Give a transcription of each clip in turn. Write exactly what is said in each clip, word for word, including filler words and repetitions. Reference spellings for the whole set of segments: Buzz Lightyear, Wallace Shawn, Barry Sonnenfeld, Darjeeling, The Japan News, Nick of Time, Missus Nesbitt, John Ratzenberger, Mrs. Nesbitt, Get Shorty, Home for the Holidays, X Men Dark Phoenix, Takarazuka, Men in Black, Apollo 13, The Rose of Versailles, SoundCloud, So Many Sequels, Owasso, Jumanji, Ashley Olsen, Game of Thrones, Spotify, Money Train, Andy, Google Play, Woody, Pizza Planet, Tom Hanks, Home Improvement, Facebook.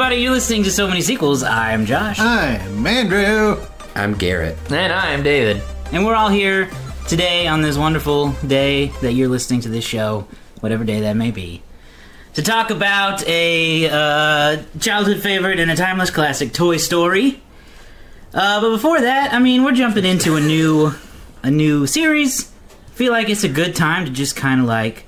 everybody, you're listening to So Many Sequels. I'm Josh. I'm Andrew. I'm Garrett. And I'm David. And we're all here today on this wonderful day that you're listening to this show, whatever day that may be, to talk about a uh, childhood favorite and a timeless classic, Toy Story. Uh, but before that, I mean, we're jumping into a new, a new series. I feel like it's a good time to just kind of like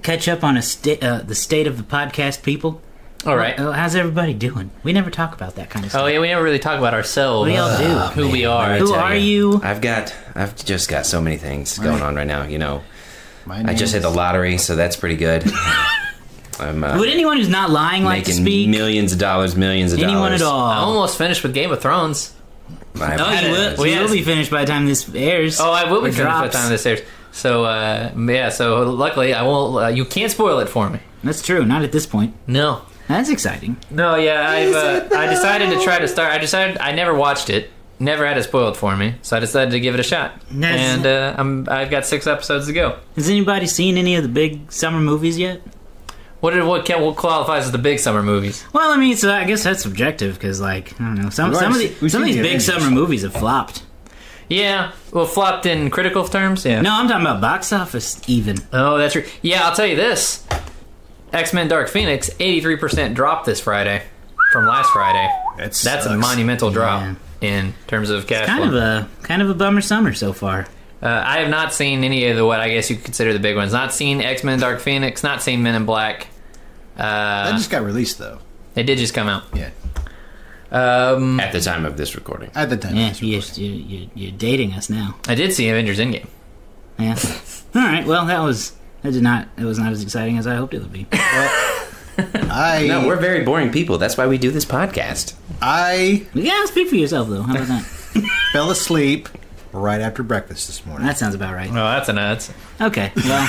catch up on a sta- uh, the state of the podcast, people. All right. Well, how's everybody doing? We never talk about that kind of stuff. Oh yeah, we never really talk about ourselves. We all do. Oh, who man. we are. Who are you? you? I've got, I've just got so many things right. going on right now. You know, I just hit the lottery, so that's pretty good. I'm, uh, would anyone who's not lying like to speak? Millions of dollars, millions of anyone dollars. Anyone at all? I almost finished with Game of Thrones. My oh, you will. Well, yes. will be finished by the time this airs. Oh, I will be finished by the time this airs. So uh, yeah, so luckily I won't. Uh, you can't spoil it for me. That's true. Not at this point. No. That's exciting. No, yeah, I've, uh, I decided to try to start. I decided I never watched it, never had it spoiled for me, so I decided to give it a shot. That's and uh, I'm, I've got six episodes to go. Has anybody seen any of the big summer movies yet? What did, what, what qualifies as the big summer movies? Well, I mean, so I guess that's subjective because, like, I don't know, some some of the, some of these big summer movies have flopped. Yeah, well, flopped in critical terms. Yeah. No, I'm talking about box office even. Oh, that's true. Yeah, I'll tell you this. X Men Dark Phoenix, eighty-three percent drop this Friday from last Friday. That That's a monumental drop yeah. in terms of cash. It's kind flow. of a kind of a bummer summer so far. Uh, I have not seen any of the what I guess you could consider the big ones. Not seen X Men Dark Phoenix. Not seen Men in Black. Uh, that just got released though. It did just come out. Yeah. Um, At the time of this recording. At the time. Yeah, of this recording. You, you, you're dating us now. I did see Avengers Endgame. Yeah. All right. Well, that was. It did not. It was not as exciting as I hoped it would be. Well, I no, we're very boring people. That's why we do this podcast. I yeah, speak for yourself though. How about that? Fell asleep right after breakfast this morning. That sounds about right. Oh, that's a nuts. Okay. Well,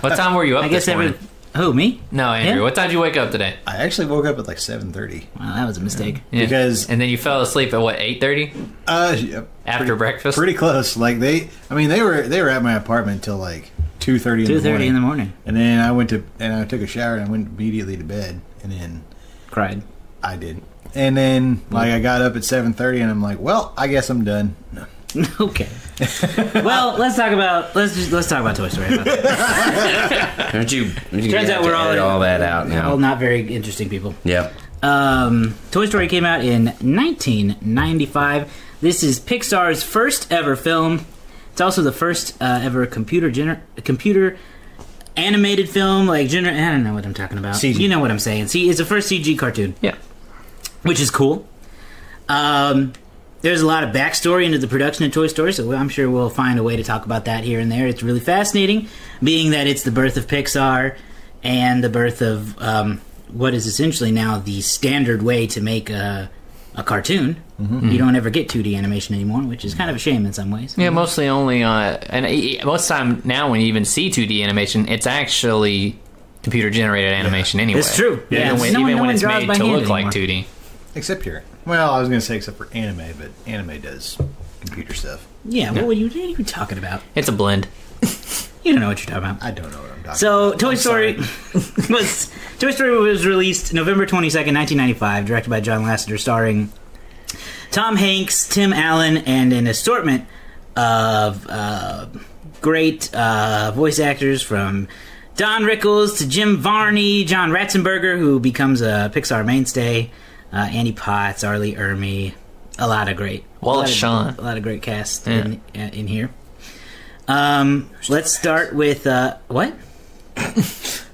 what time were you up? I guess this morning? Every, who me? No, Andrew. Yeah? What time did you wake up today? I actually woke up at like seven thirty. Wow, that was a mistake. Yeah. Because and then you fell asleep at what eight thirty? Uh, yeah, after pretty, breakfast. Pretty close. Like they, I mean, they were they were at my apartment until like. Two thirty in the morning. Two thirty in the morning. And then I went to and I took a shower and I went immediately to bed and then cried. I did. And then like I got up at seven thirty and I'm like, well, I guess I'm done. No. Okay. Well, let's talk about let's just let's talk about Toy Story. About that. Aren't you? you Turns out we're all, in, all that out now. All not very interesting people. Yep. Um, Toy Story came out in nineteen ninety-five. This is Pixar's first ever film. It's also the first uh, ever computer gener- computer animated film. Like gener- I don't know what I'm talking about. C G. You know what I'm saying. See, it's the first C G cartoon. Yeah, which is cool. Um, there's a lot of backstory into the production of Toy Story, so I'm sure we'll find a way to talk about that here and there. It's really fascinating, being that it's the birth of Pixar and the birth of um, what is essentially now the standard way to make a. A cartoon. Mm-hmm. You don't ever get two D animation anymore, which is kind of a shame in some ways. Yeah, mostly only uh, and most time now when you even see two D animation, it's actually computer generated animation yeah. anyway. It's true. Yeah, even, yes. when, no even one, when no it's made to look like two D. Except here, well, I was going to say except for anime, but anime does computer stuff. Yeah, yeah. What, were you, what are you talking about? It's a blend. You don't know what you're talking about. I don't know what I'm talking so, about. So, Toy I'm Story was Toy Story was released November twenty-second, nineteen ninety-five, directed by John Lasseter, starring Tom Hanks, Tim Allen, and an assortment of uh, great uh, voice actors from Don Rickles to Jim Varney, John Ratzenberger, who becomes a Pixar mainstay, uh, Annie Potts, Arlie Ermy, a lot of great, Wallace Shawn, a lot of great cast yeah. in, in here. Um, let's start with, uh, what? I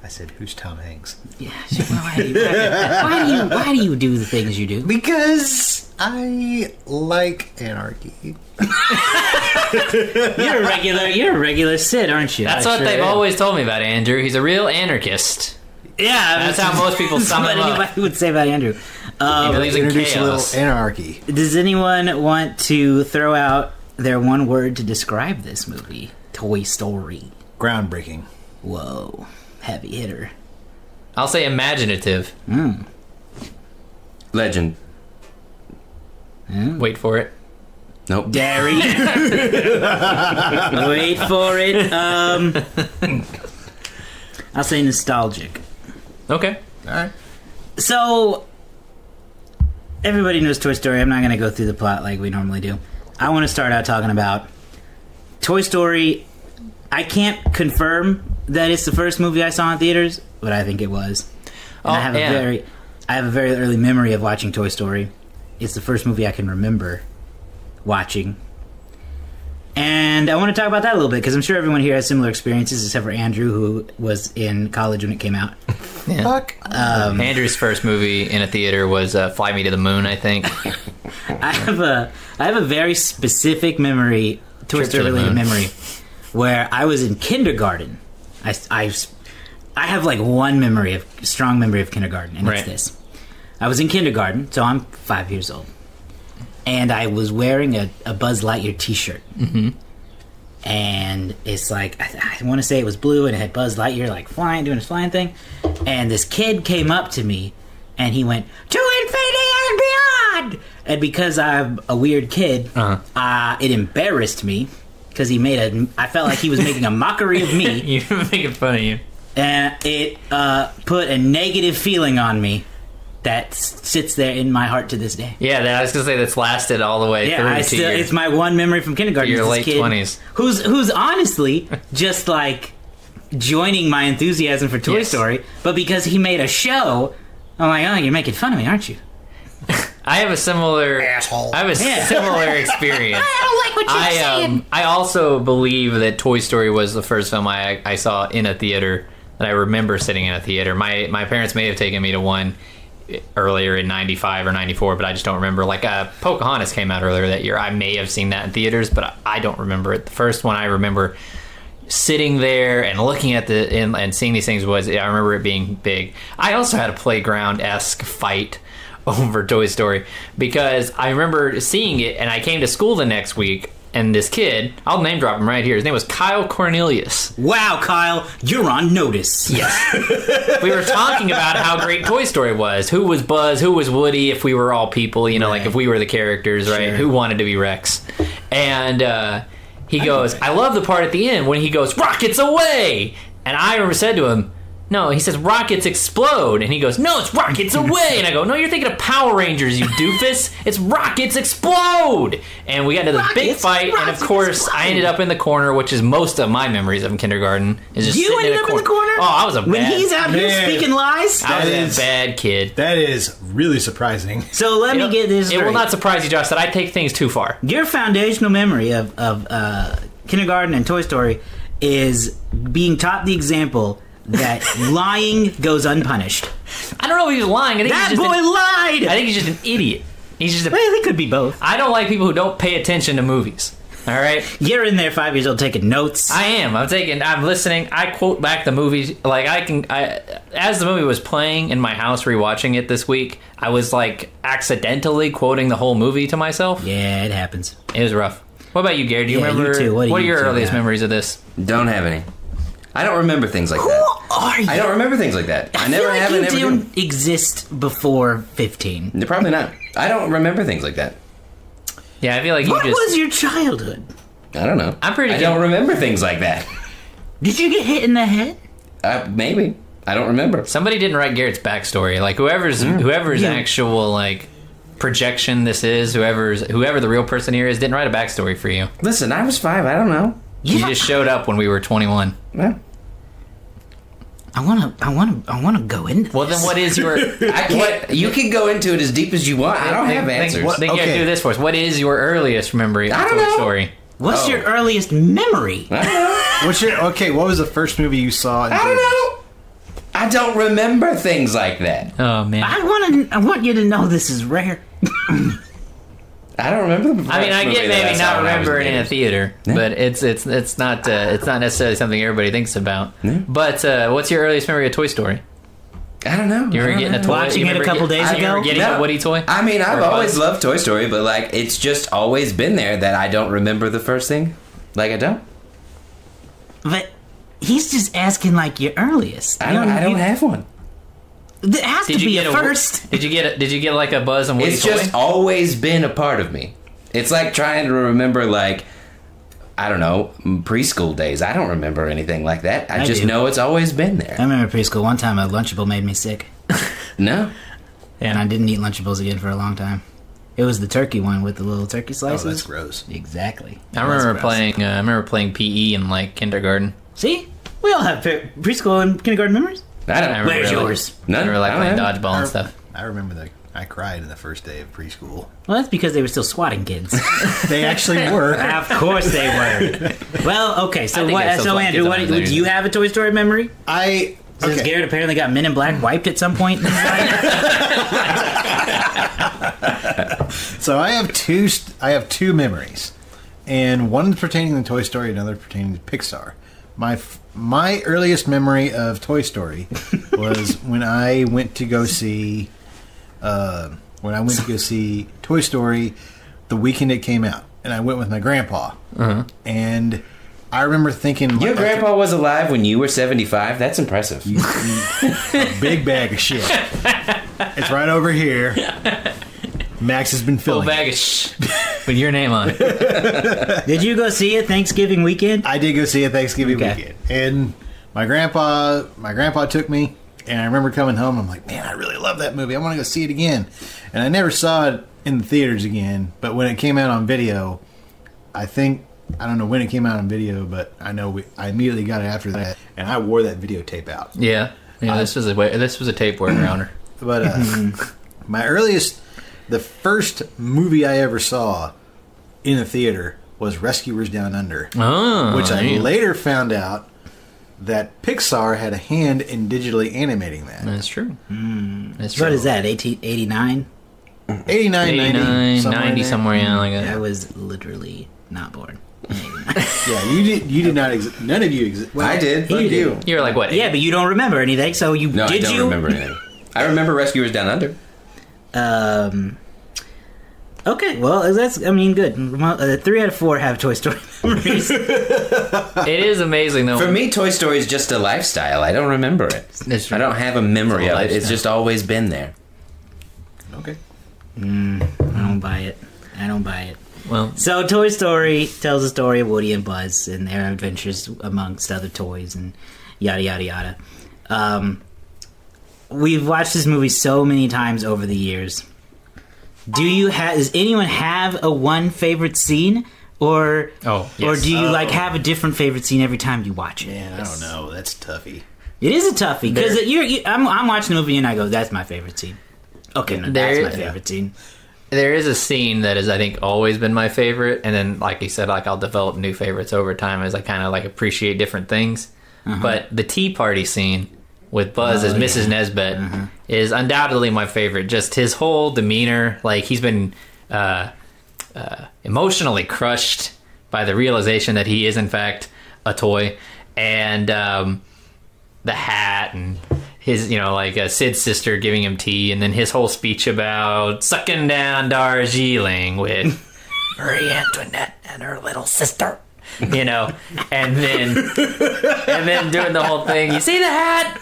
said, who's Tom Hanks? Yeah, why do, you, why, do you, why do you do the things you do? Because I like anarchy. You're a regular, you're a regular Sid, aren't you? That's I what sure they've am. always told me about Andrew. He's a real anarchist. Yeah. That's how most people sum it up. Anybody would say about Andrew. Um, he introduced a little anarchy. Does anyone want to throw out their one word to describe this movie? Toy Story. Groundbreaking. Whoa. Heavy hitter. I'll say imaginative. Mm. Legend. Mm. Wait for it. Nope. Dairy. Wait for it. Um, I'll say nostalgic. Okay. All right. So, everybody knows Toy Story. I'm not going to go through the plot like we normally do. I want to start out talking about Toy Story. I can't confirm that it's the first movie I saw in theaters, but I think it was. And oh, I have yeah. a very, I have a very early memory of watching Toy Story. It's the first movie I can remember watching. And I want to talk about that a little bit, because I'm sure everyone here has similar experiences, except for Andrew, who was in college when it came out. Yeah. Fuck. Um, Andrew's first movie in a theater was uh, Fly Me to the Moon, I think. I have a I have a very specific memory, Toy Story-related memory, where I was in kindergarten. I, I, I have like one memory, of strong memory of kindergarten, and right. it's this. I was in kindergarten, so I'm five years old. And I was wearing a, a Buzz Lightyear t-shirt. Mm-hmm. And it's like, I, I want to say it was blue, and it had Buzz Lightyear like flying, doing his flying thing. And this kid came up to me, and he went, "To infinity and beyond!" And because I'm a weird kid, uh-huh. uh, it embarrassed me, because he made a, I felt like he was making a mockery of me. You were making fun of you. And it uh, put a negative feeling on me. That sits there in my heart to this day. Yeah, that, I was gonna say that's lasted all the way yeah, through. I still, your, it's my one memory from kindergarten. Your late twenties. Who's who's honestly just like joining my enthusiasm for Toy yes. Story, but because he made a show, I'm like, oh, you're making fun of me, aren't you? I have a similar asshole. I have a yeah. similar experience. I don't like what you're I, saying. Um, I also believe that Toy Story was the first film I I saw in a theater that I remember sitting in a theater. My my parents may have taken me to one earlier in ninety-five or ninety-four, but I just don't remember. Like uh, Pocahontas came out earlier that year. I may have seen that in theaters, but I don't remember it. The first one I remember sitting there and looking at the and, and seeing these things was, I remember it being big. I also had a playground-esque fight over Toy Story, because I remember seeing it, and I came to school the next week, and this kid, I'll name drop him right here, his name was Kyle Cornelius. Wow, Kyle, you're on notice. Yes. We were talking about how great Toy Story was. Who was Buzz? Who was Woody? If we were all people, you know, right. like if we were the characters, right? Sure. Who wanted to be Rex? And uh, he I goes, I love the part at the end when he goes, "Rockets away!" And I remember said to him, no, he says, "Rockets explode." And he goes, "No, it's rockets away." And I go, "No, you're thinking of Power Rangers, you doofus. It's rockets explode." And we got into this rockets, big fight. And, of course, explode. I ended up in the corner, which is most of my memories of kindergarten. Is just you ended in up cor- in the corner? Oh, I was a bad kid. When he's out here man, speaking lies? I was is, a bad kid. That is really surprising. So let It'll, me get this It straight. Will not surprise you, Josh, that I take things too far. Your foundational memory of, of uh, kindergarten and Toy Story is being taught the example that lying goes unpunished. I don't know if he was lying. I think that he's just boy an, lied! I think he's just an idiot. He's just a, well, they could be both. I don't like people who don't pay attention to movies. All right? You're in there five years old taking notes. I am. I'm taking, I'm listening. I quote back the movies. Like, I can, I, as the movie was playing in my house, rewatching it this week, I was, like, accidentally quoting the whole movie to myself. Yeah, it happens. It was rough. What about you, Gary? Do you yeah, remember? You too. What, do what you are your too, earliest yeah. memories of this? Don't have any. I don't remember things like Who that. Who are you? I don't remember things like that. I, I never feel like have. You never didn't do. Exist before fifteen. No, probably not. I don't remember things like that. Yeah, I feel like what you just. What was your childhood? I don't know. I'm pretty. I good. Don't remember things like that. Did you get hit in the head? Uh, maybe. I don't remember. Somebody didn't write Garrett's backstory. Like whoever's mm. whoever's yeah. actual like projection this is, whoever's whoever the real person here is, didn't write a backstory for you. Listen, I was five. I don't know. You yeah. just showed up when we were twenty-one. Yeah. I want to. I want to. I want to go into. Well, this. Then, what is your? I can't, you can go into it as deep as you want. I don't I, have then, answers. What, then okay. you have to do this for us. What is your earliest memory of Toy know. Story? What's oh. your earliest memory? I don't know. What's your? Okay, what was the first movie you saw? In I don't know. I don't remember things like that. Oh man! I want to. I want you to know this is rare. I don't remember. The I mean, I get maybe not remembering in a theater, yeah. but it's it's it's not uh, it's not necessarily something everybody thinks about. Yeah. But uh, what's your earliest memory of Toy Story? I don't know. You were getting know. a toy. Watching it a couple get, days I, ago. You were getting no. a Woody toy. I mean, I've always loved Toy Story, but like it's just always been there that I don't remember the first thing. Like I don't. But he's just asking like your earliest. I don't. I don't have one. It has did to be a first. A, did you get? A, did you get like a Buzz and Woody? It's toy? Just always been a part of me. It's like trying to remember, like I don't know, preschool days. I don't remember anything like that. I, I just do. know it's always been there. I remember preschool. One time, a Lunchable made me sick. No, And I didn't eat Lunchables again for a long time. It was the turkey one with the little turkey slices. Oh, that's gross. Exactly. I remember playing. Uh, I remember playing P E in like kindergarten. See, we all have pre preschool and kindergarten memories. I don't remember. Where's really, yours? None. I remember like playing dodgeball and stuff. I remember that I cried in the first day of preschool. Well, that's because they were still swatting kids. They actually were. Of course they were. Well, okay. So what? So Andrew, what, do you have a Toy Story memory? I. Since okay. Garrett apparently got Men in Black wiped at some point. So I have two. St I have two memories, and one pertaining to Toy Story, another pertaining to Pixar. My f my earliest memory of Toy Story was when I went to go see, uh, when I went to go see Toy Story, the weekend it came out, and I went with my grandpa, uh-huh. and. I remember thinking... Your like, grandpa was alive when you were seventy-five? That's impressive. You, you, a big bag of shit. It's right over here. Max has been filling Full bag it. Of shit with your name on it. Did you go see it Thanksgiving weekend? I did go see it Thanksgiving okay. weekend. And my grandpa, my grandpa took me, and I remember coming home, I'm like, man, I really love that movie. I want to go see it again. And I never saw it in the theaters again, but when it came out on video, I think... I don't know when it came out on video, but I know we, I immediately got it after that, and I wore that videotape out. Yeah, yeah. I, this was a this was a tape wearing around her. But uh, my earliest, the first movie I ever saw in a theater was Rescuers Down Under, oh, which I yeah. later found out that Pixar had a hand in digitally animating that. That's true. Mm. That's true. What is that? eighteen eighty-nine? eighty-nine, ninety, somewhere, ninety, somewhere yeah, like that. I was literally not born. Yeah, you did. You did not. Exist. None of you exist. Well, I did. But you. You. you were like what? Yeah, but you don't remember anything. So you no, did. I don't you? remember anything. I remember Rescuers Down Under. Um. Okay. Well, that's. I mean, good. Uh, three out of four have Toy Story memories. It is amazing, though. For me, Toy Story is just a lifestyle. I don't remember it. I don't have a memory of it. It's just always been there. Okay. Mm, I don't buy it. I don't buy it. Well, so Toy Story tells the story of Woody and Buzz and their adventures amongst other toys and yada yada yada. Um, we've watched this movie so many times over the years. Do you have? Does anyone have a one favorite scene, or oh, yes. or do you oh. like have a different favorite scene every time you watch it? Yeah, I don't know. That's toughy. It is a toughie because you're. You, I'm, I'm watching the movie and I go, "That's my favorite scene." Okay, no, that's my favorite scene. There is a scene that is, I think, always been my favorite, and then, like you said, like I'll develop new favorites over time as I kind of like appreciate different things. Uh-huh. But the tea party scene with Buzz oh, as Missus Yeah. Nesbitt uh-huh. is undoubtedly my favorite. Just his whole demeanor, like he's been uh, uh, emotionally crushed by the realization that he is in fact a toy, and um, the hat and. His, you know, like uh, Sid's sister giving him tea, and then his whole speech about sucking down Darjeeling with Marie Antoinette and her little sister, you know, and then and then doing the whole thing. You see the hat,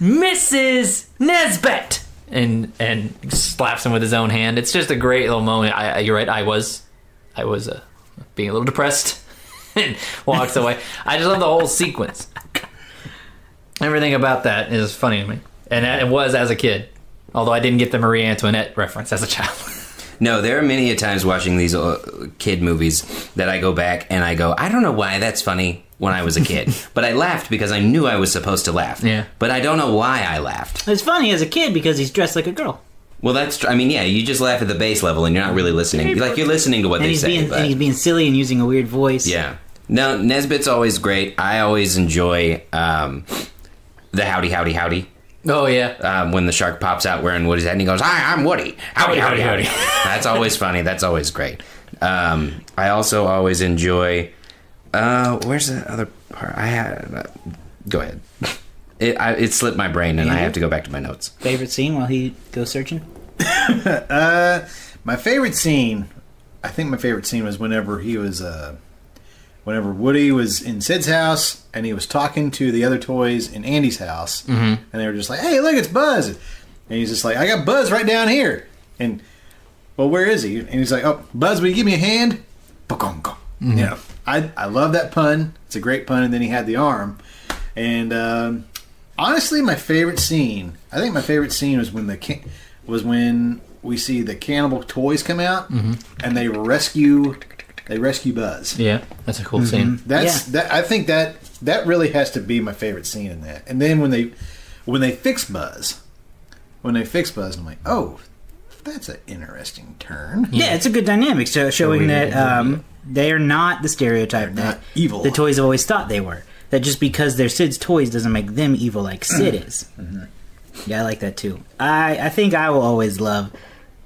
Missus Nesbitt, and and slaps him with his own hand. It's just a great little moment. I, you're right. I was, I was uh, being a little depressed and walks away. I just love the whole sequence. Everything about that is funny to me. And it was as a kid. Although I didn't get the Marie Antoinette reference as a child. No, there are many a times watching these kid movies that I go back and I go, I don't know why that's funny when I was a kid. But I laughed because I knew I was supposed to laugh. Yeah. But I don't know why I laughed. It's funny as a kid because he's dressed like a girl. Well, that's... I mean, yeah, you just laugh at the base level and you're not really listening. Like, you're listening to what and they he's say. Being, but... And he's being silly and using a weird voice. Yeah. No, Nesbitt's always great. I always enjoy... Um, The howdy, howdy, howdy. Oh, yeah. Um, when the shark pops out wearing Woody's head and he goes, hi, I'm Woody. Howdy, howdy, howdy. howdy. howdy. That's always funny. That's always great. Um, I also always enjoy... Uh, where's the other part? I had... Uh, go ahead. It, I, it slipped my brain and yeah. I have to go back to my notes. Favorite scene while he goes searching? uh, my favorite scene... I think my favorite scene was whenever he was... Uh, Whenever Woody was in Sid's house and he was talking to the other toys in Andy's house, mm-hmm. and they were just like, "Hey, look, it's Buzz," and he's just like, "I got Buzz right down here," and well, where is he? And he's like, "Oh, Buzz, will you give me a hand?" Mm-hmm. You know, I I love that pun. It's a great pun. And then he had the arm, and um, honestly, my favorite scene. I think my favorite scene was when the king, was when we see the cannibal toys come out mm-hmm. and they rescue they rescue Buzz. Yeah, that's a cool mm-hmm. scene. That's yeah. that. I think that that really has to be my favorite scene in that. And then when they when they fix Buzz, when they fix Buzz, I'm like, oh, that's an interesting turn. Yeah, yeah, it's a good dynamic. So showing so that um, they are not the stereotype they're that evil. The toys have always thought they were. That just because they're Sid's toys doesn't make them evil like Sid is. Mm-hmm. Yeah, I like that too. I, I think I will always love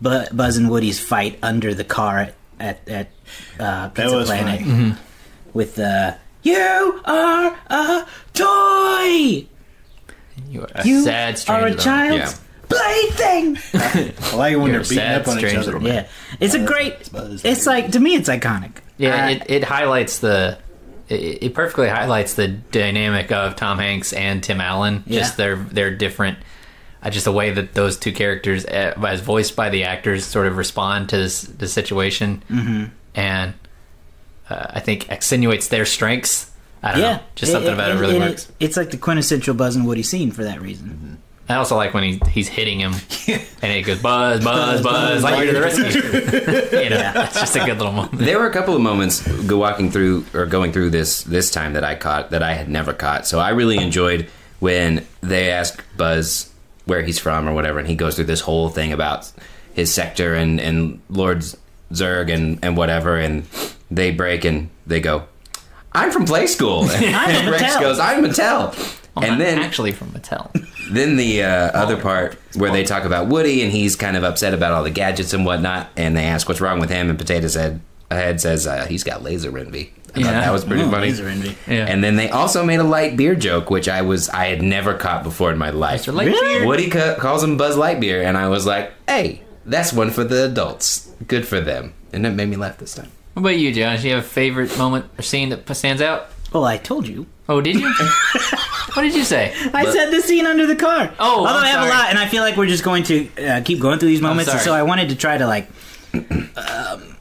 Bu Buzz and Woody's fight under the car at, at uh, Pizza Planet. Mm-hmm. With the, you are a toy! You are a, you sad are a child yeah. plaything! I like it when You're they're beating up on each other. Man. Yeah, It's yeah, a great, it's, it's like, to me it's iconic. Yeah, uh, it, it highlights the... It perfectly highlights the dynamic of Tom Hanks and Tim Allen. Yeah. Just their their different, uh, just the way that those two characters, uh, as voiced by the actors, sort of respond to this, this situation, mm-hmm. and uh, I think accentuates their strengths. I don't yeah. know, just something it, about it, it really it, works. It's like the quintessential Buzz and Woody scene for that reason. Mm-hmm. I also like when he he's hitting him, and it goes Buzz, Buzz, Buzz, Lightyear to the rescue. You know, yeah. It's just a good little moment. There were a couple of moments go walking through or going through this this time that I caught that I had never caught. So I really enjoyed when they asked Buzz where he's from or whatever, and he goes through this whole thing about his sector and and Lord Zerg and and whatever, and they break and they go, "I'm from Play School." And I'm Rex Mattel. goes, "I'm Mattel." Oh, and then actually from Mattel. Then the uh, other part where they talk about Woody and he's kind of upset about all the gadgets and whatnot, and they ask what's wrong with him, and Potato Head head says uh, he's got laser envy. I yeah. thought that was pretty Ooh, funny. Laser envy. Yeah. And then they also made a Lightbeer joke, which I was I had never caught before in my life. Really? Woody ca calls him Buzz Lightyear, and I was like, hey, that's one for the adults. Good for them, and it made me laugh this time. What about you, Josh? Do you have a favorite moment or scene that stands out? Well, I told you. Oh, did you? What did you say? I but, said the scene under the car. Oh, although I have a lot, and I feel like we're just going to uh, keep going through these moments, and so I wanted to try to like. Um,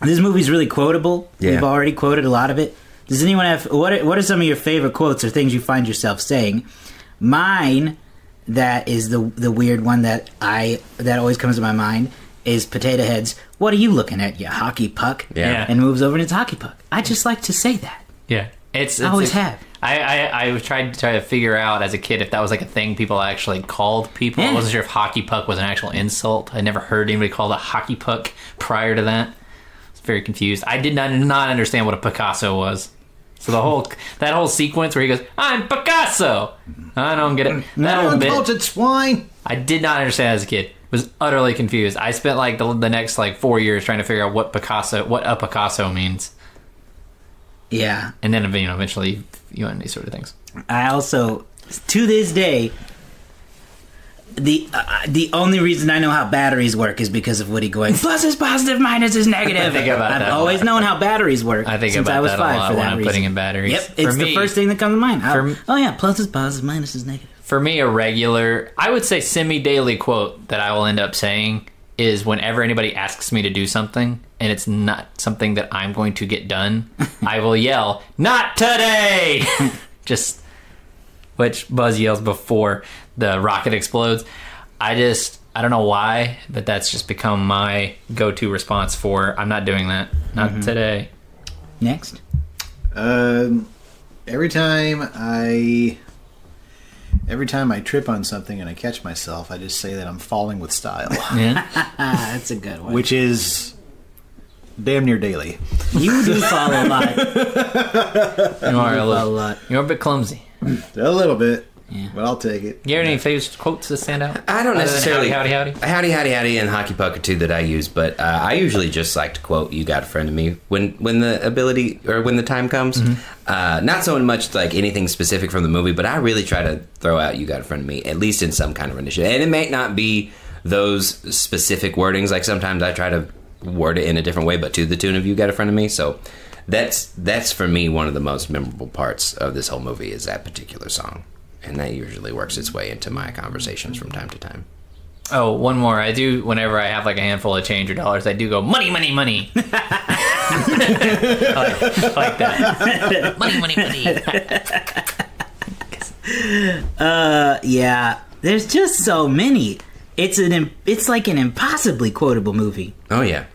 this movie's really quotable. Yeah. We've already quoted a lot of it. Does anyone have what? Are, what are some of your favorite quotes or things you find yourself saying? Mine, that is the the weird one that I that always comes to my mind is Potato Head's. What are you looking at, you hockey puck? Yeah, and moves over and it's hockey puck. I just like to say that. Yeah, it's, it's I always a, have. I, I, I was trying to try to figure out as a kid if that was like a thing people actually called people. Yeah. I wasn't sure if hockey puck was an actual insult. I never heard anybody call it a hockey puck prior to that. I was very confused. I did not not understand what a Picasso was. So the whole that whole sequence where he goes, "I'm Picasso," I don't get it. That whole bit, swine. I did not understand as a kid. Was utterly confused. I spent like the, the next like four years trying to figure out what Picasso, what a Picasso means. Yeah, and then you know eventually you learn these sort of things. I also, to this day, the uh, the only reason I know how batteries work is because of Woody going plus is positive, minus is negative. I think about I've that always lot. known how batteries work. I think since about I was that five a lot for that when reason. I'm putting in batteries. Yep, it's for me, the first thing that comes to mind. For, oh yeah, plus is positive, minus is negative. For me, a regular, I would say semi-daily quote that I will end up saying is whenever anybody asks me to do something and it's not something that I'm going to get done, I will yell, "Not today!" Just, which Buzz yells before the rocket explodes. I just, I don't know why, but that's just become my go-to response for, I'm not doing that. Not mm-hmm. today. Next. Um, every time I... Every time I trip on something and I catch myself, I just say that I'm falling with style. Yeah. That's a good one. Which is damn near daily. You do fall a lot. You are a little, a lot. You're a bit clumsy. A little bit. Yeah. But I'll take it. You have any favorite quotes that stand out? I don't necessarily. Howdy, howdy, howdy. Howdy, howdy, howdy, and hockey puck are two that I use, but uh, I usually just like to quote "You Got a Friend in Me" when when the ability or when the time comes. Mm-hmm. Uh, not so much like anything specific from the movie, but I really try to throw out "You Got a Friend in Me" at least in some kind of initiative, and it may not be those specific wordings. Like sometimes I try to word it in a different way, but to the tune of "You Got a Friend in Me." So that's that's for me one of the most memorable parts of this whole movie is that particular song. And that usually works its way into my conversations from time to time. Oh, one more. I do, whenever I have like a handful of change or dollars, I do go, money, money, money. like, like that. Money, money, money. uh, yeah. There's just so many. it's an it's like an impossibly quotable movie. Oh yeah.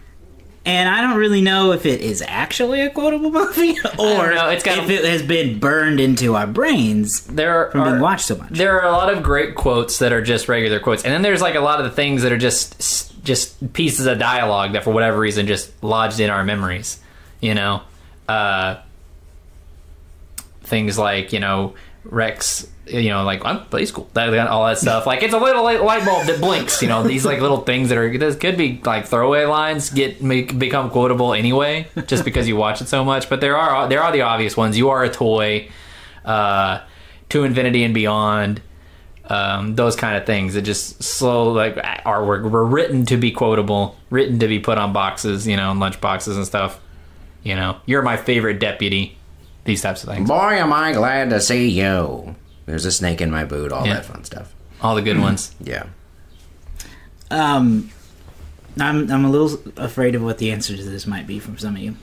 And I don't really know if it is actually a quotable movie or it's got if a, it has been burned into our brains there are, from being watched so much. There are a lot of great quotes that are just regular quotes. And then there's like a lot of the things that are just just pieces of dialogue that for whatever reason just lodged in our memories. You know? Uh, things like, you know, Rex... You know, like, I'm play school, all that stuff. Like, it's a little light bulb that blinks, you know, these, like, little things that are, this could be, like, throwaway lines get make, become quotable anyway, just because you watch it so much. But there are there are the obvious ones. You Are a Toy, uh, To Infinity and Beyond, um, those kind of things that just slow, like, are were, were written to be quotable, written to be put on boxes, you know, lunch boxes and stuff. You know, You're My Favorite Deputy, these types of things. Boy, am I glad to see you. There's a snake in my boot, all yeah. that fun stuff. All the good ones. Yeah. Um, I'm I'm a little afraid of what the answer to this might be from some of you.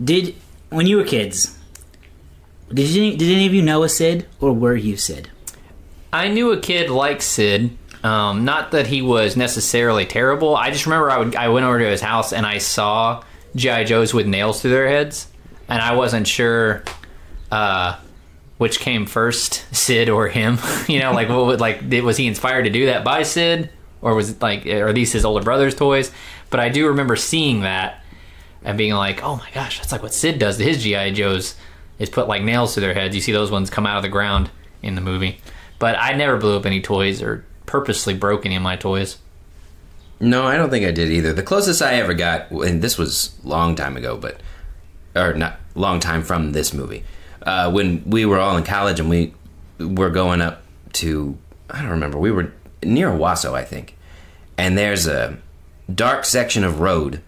Did when you were kids, did you did any of you know a Sid, or were you Sid? I knew a kid like Sid. Um, not that he was necessarily terrible. I just remember I would I went over to his house and I saw G I Joes with nails through their heads, and I wasn't sure. Uh, Which came first, Sid or him? You know, like what would like was he inspired to do that by Sid, or was it like are these his older brother's toys? But I do remember seeing that and being like, oh my gosh, that's like what Sid does to his G I Joes is put like nails to their heads. You see those ones come out of the ground in the movie. But I never blew up any toys or purposely broke any of my toys. No, I don't think I did either. The closest I ever got, and this was a long time ago, but or not long time from this movie. Uh, when we were all in college and we were going up to, I don't remember, we were near Owasso, I think. And there's a dark section of road,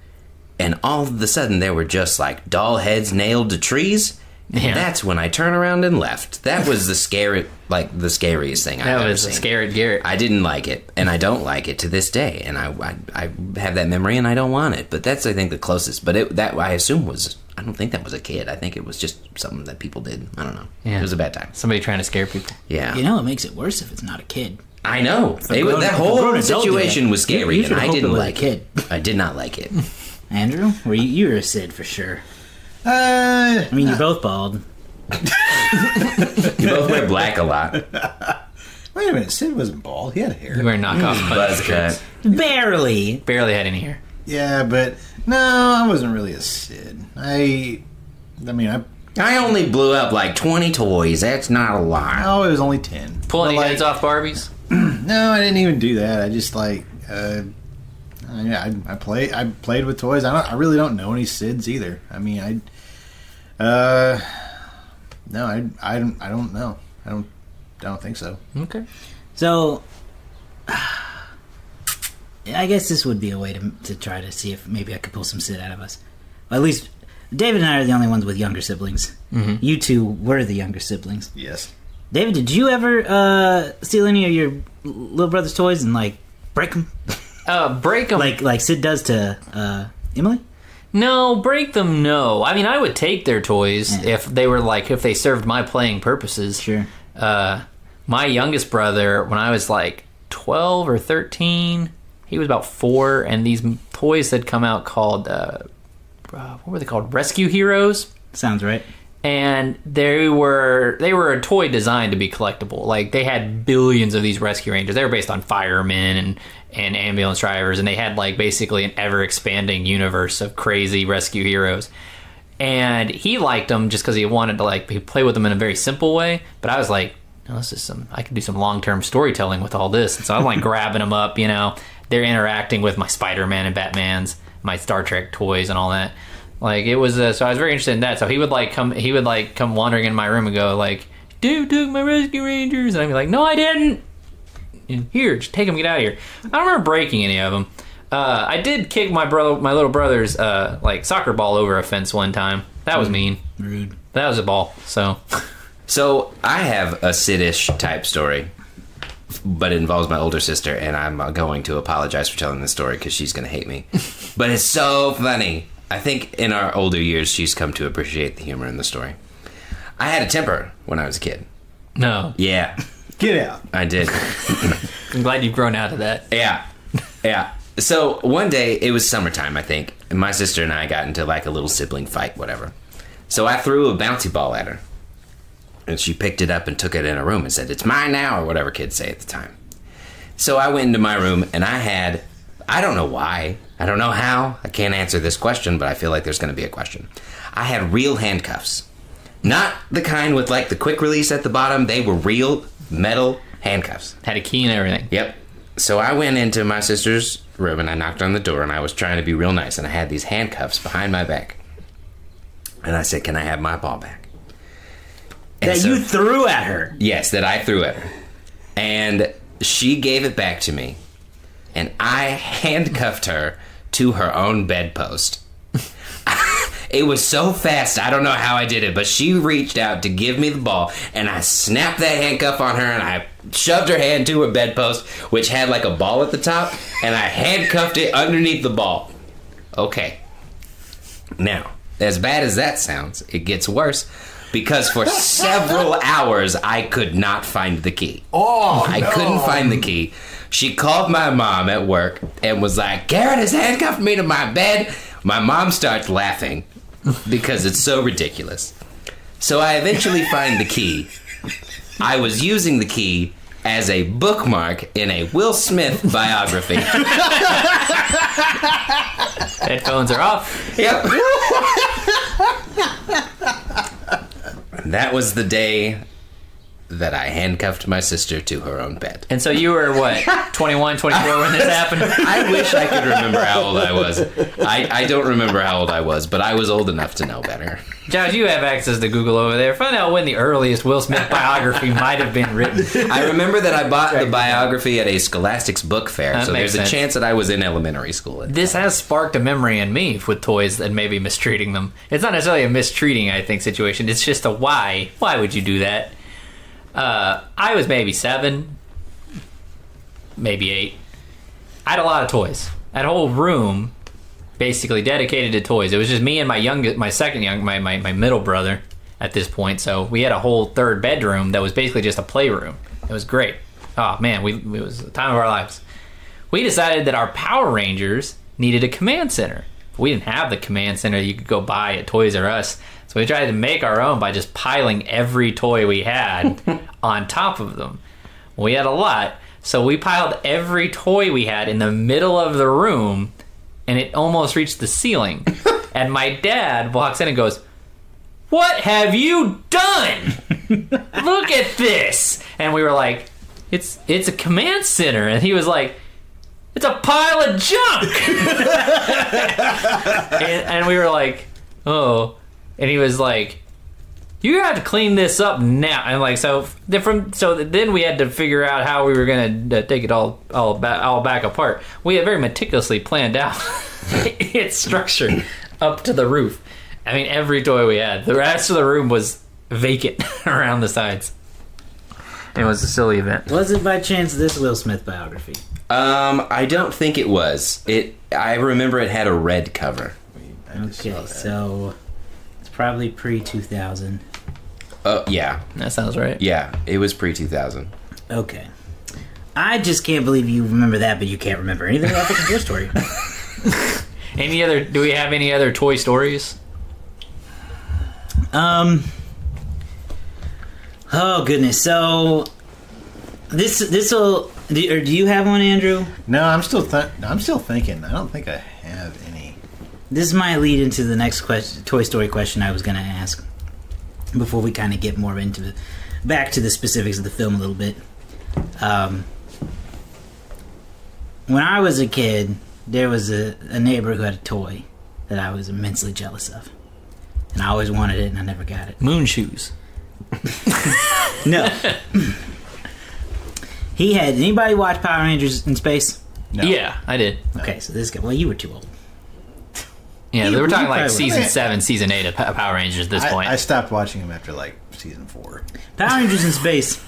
and all of a sudden there were just like doll heads nailed to trees. And yeah. That's when I turned around and left. That was the scary, like the scariest thing I've ever seen. That was scared Garrett. I didn't like it, and I don't like it to this day. And I, I, I have that memory, and I don't want it. But that's, I think, the closest. But it, that I assume was. I don't think that was a kid. I think it was just something that people did. I don't know. Yeah. It was a bad time. Somebody trying to scare people. Yeah. You know, it makes it worse if it's not a kid. I know. They, grown, that whole situation was scary, and I didn't like it. I did not like it. Andrew, were you, you were a Sid for sure. Uh, I mean, you're uh, both bald. You both wear black a lot. Wait a minute. Sid wasn't bald. He had hair. You were knockoff mm, buzz cut. Barely. Barely had any hair. Yeah, but no, I wasn't really a Sid. I, I mean, I I only blew up like twenty toys. That's not a lot. No, it was only ten. Pulling like, heads off Barbies? No, I didn't even do that. I just like, uh, I I play I played with toys. I don't. I really don't know any Sids either. I mean, I, uh, no, I I don't I don't know. I don't I don't think so. Okay, so. I guess this would be a way to to try to see if maybe I could pull some Sid out of us. Well, at least David and I are the only ones with younger siblings. Mm-hmm. You two were the younger siblings. Yes. David, did you ever uh, steal any of your little brother's toys and like break them? Uh, break them like like Sid does to uh, Emily. No, break them. No, I mean I would take their toys yeah. if they were like if they served my playing purposes. Sure. Uh, my youngest brother, when I was like twelve or thirteen. He was about four, and these toys had come out called, uh, what were they called? Rescue Heroes? Sounds right. And they were they were a toy designed to be collectible. Like, they had billions of these Rescue Rangers. They were based on firemen and, and ambulance drivers, and they had, like, basically an ever-expanding universe of crazy Rescue Heroes. And he liked them just because he wanted to, like, play with them in a very simple way, but I was like, no, this is some, I could do some long-term storytelling with all this. And so I was, like, grabbing them up, you know. They're interacting with my Spider-Man and Batman's, my Star Trek toys and all that. Like it was, uh, so I was very interested in that. So he would like come, he would like come wandering in my room and go like, "Dude, took my Rescue Rangers," and I'd be like, "No, I didn't. And here, just take them, get out of here." I don't remember breaking any of them. Uh, I did kick my brother, my little brother's uh, like soccer ball over a fence one time. That was mean. Rude. That was a ball. So, so I have a Sid-ish type story. But it involves my older sister, and I'm going to apologize for telling this story because she's going to hate me. But it's so funny. I think in our older years, she's come to appreciate the humor in the story. I had a temper when I was a kid. No. Yeah. Get out. I did. I'm glad you've grown out of that. Yeah. Yeah. So one day, it was summertime, I think, and my sister and I got into like a little sibling fight, whatever. So I threw a bouncy ball at her. And she picked it up and took it in her room and said, "It's mine now," or whatever kids say at the time. So I went into my room and I had, I don't know why, I don't know how, I can't answer this question, but I feel like there's going to be a question. I had real handcuffs. Not the kind with like the quick release at the bottom. They were real metal handcuffs. Had a key and everything. Yep. So I went into my sister's room and I knocked on the door and I was trying to be real nice and I had these handcuffs behind my back. And I said, "Can I have my ball back?" And that so, you threw at her. Yes, that I threw at her. And she gave it back to me. And I handcuffed her to her own bedpost. It was so fast, I don't know how I did it, but she reached out to give me the ball, and I snapped that handcuff on her, and I shoved her hand to her bedpost, which had like a ball at the top, and I handcuffed it underneath the ball. Okay. Now, as bad as that sounds, it gets worse. Because for several hours, I could not find the key. Oh, I no. couldn't find the key. She called my mom at work and was like, "Garrett has handcuffed me to my bed." My mom starts laughing because it's so ridiculous. So I eventually find the key. I was using the key as a bookmark in a Will Smith biography. Headphones are off. Yep. That was the day that I handcuffed my sister to her own bed. And so you were, what, twenty-one, twenty-four when this happened? I wish I could remember how old I was. I, I don't remember how old I was, but I was old enough to know better. John, you have access to Google over there. Find out when the earliest Will Smith biography might have been written. I remember that I bought the biography at a Scholastics book fair, that so there's sense. a chance that I was in elementary school. This has sparked a memory in me with toys and maybe mistreating them. It's not necessarily a mistreating, I think, situation. It's just a why. Why would you do that? Uh, I was maybe seven, maybe eight. I had a lot of toys. I had a whole room basically dedicated to toys. It was just me and my youngest, my second young, my, my, my middle brother at this point. So we had a whole third bedroom that was basically just a playroom. It was great. Oh man, we, it was the time of our lives. We decided that our Power Rangers needed a command center. We didn't have the command center you could go buy at Toys R Us. So we tried to make our own by just piling every toy we had on top of them. We had a lot, so we piled every toy we had in the middle of the room, and it almost reached the ceiling. And my dad walks in and goes, "What have you done? Look at this!" And we were like, "It's it's a command center." And he was like, "It's a pile of junk!" and, and we were like, "Oh." And he was like, "You have to clean this up now." And like, so from so then we had to figure out how we were going to take it all all back, all back apart. We had very meticulously planned out its structure up to the roof. I mean, every toy we had. The rest of the room was vacant around the sides. It was a silly event. Was it by chance this Will Smith biography? Um, I don't think it was. It. I remember it had a red cover. Okay, so... probably pre two thousand. Oh, yeah. That sounds right. Yeah, it was pre two thousand. Okay. I just can't believe you remember that, but you can't remember anything about the Toy Story. Any other... Do we have any other Toy Stories? Um... Oh, goodness. So... This this will... Do, or do you have one, Andrew? No, I'm still th- I'm still thinking. I don't think I have any. This might lead into the next question, Toy Story question I was going to ask before we kind of get more into the, back to the specifics of the film a little bit. Um, when I was a kid, there was a, a neighbor who had a toy that I was immensely jealous of. And I always wanted it, and I never got it. Moon shoes. No. He had... Anybody watch Power Rangers in Space? No. Yeah, I did. Okay, so this guy... Well, you were too old. Yeah, they were talking like season seven, season eight of Power Rangers at this I, point. I stopped watching them after like season four. Power Rangers in Space.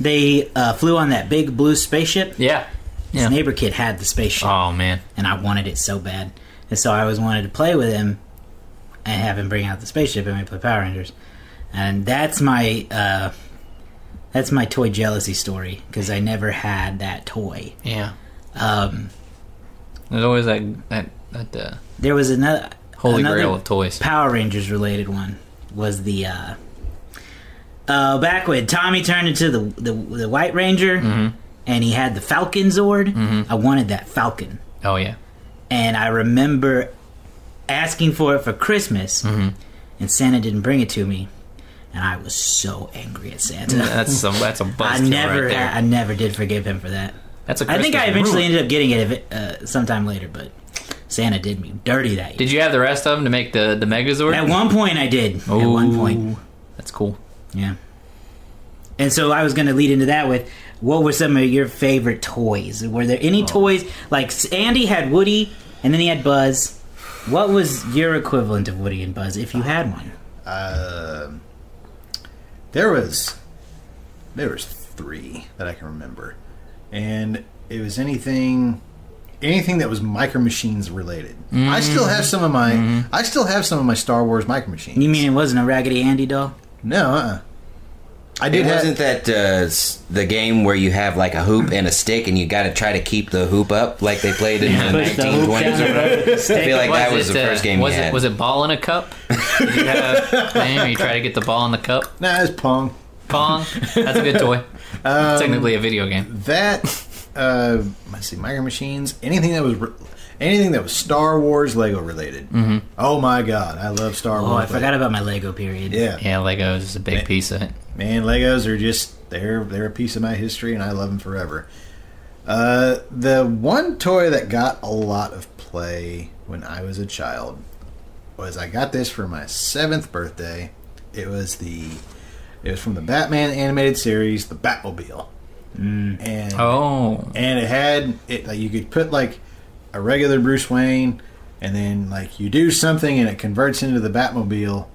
They uh, flew on that big blue spaceship. Yeah. His yeah. neighbor kid had the spaceship. Oh, man. And I wanted it so bad. And so I always wanted to play with him and have him bring out the spaceship and we play Power Rangers. And that's my uh, That's my toy jealousy story, because I never had that toy. Yeah. Um, There's always that... that, that uh, there was another... Holy another grail of toys. Power Rangers related one was the... Uh, uh, back when Tommy turned into the, the, the White Ranger, mm-hmm. and he had the Falcon Zord. Mm-hmm. I wanted that Falcon. Oh, yeah. And I remember asking for it for Christmas, mm-hmm. and Santa didn't bring it to me. And I was so angry at Santa. That's some. That's a bust. I never. Right there. I, I never did forgive him for that. That's a Christmas I think I eventually ended up getting it uh, sometime later, but Santa did me dirty that year. Did you have the rest of them to make the the Megazord? At one point, I did. Oh, at one point. That's cool. Yeah. And so I was going to lead into that with, what were some of your favorite toys? Were there any oh. toys like Andy had Woody, and then he had Buzz? What was your equivalent of Woody and Buzz, if you had one? Uh. There was, there was three that I can remember, and it was anything, anything that was micro machines related. Mm. I still have some of my, mm. I still have some of my Star Wars micro machines. You mean it wasn't a Raggedy Andy doll? No, uh-uh. I did. It have, wasn't that uh, the game where you have like a hoop and a stick, and you got to try to keep the hoop up, like they played in yeah, the nineteen twenties or whatever? I feel like was that was it, the first game. Was you it had. Was it ball in a cup? Did you have damn, you try to get the ball in the cup? Nah, it's pong. Pong. That's a good toy. Um, it's technically a video game. That uh, let's see, micro machines, anything that was. Re Anything that was Star Wars Lego related. Mm-hmm. Oh my God, I love Star oh, Wars. Oh, I forgot Lego. About my Lego period. Yeah, yeah, Lego is a big man, piece of it. Man, Legos are just they're they're a piece of my history, and I love them forever. Uh, the one toy that got a lot of play when I was a child was I got this for my seventh birthday. It was the it was from the Batman animated series, the Batmobile. Mm. And oh, and it had it like you could put like. A regular Bruce Wayne, and then like you do something and it converts into the Batmobile,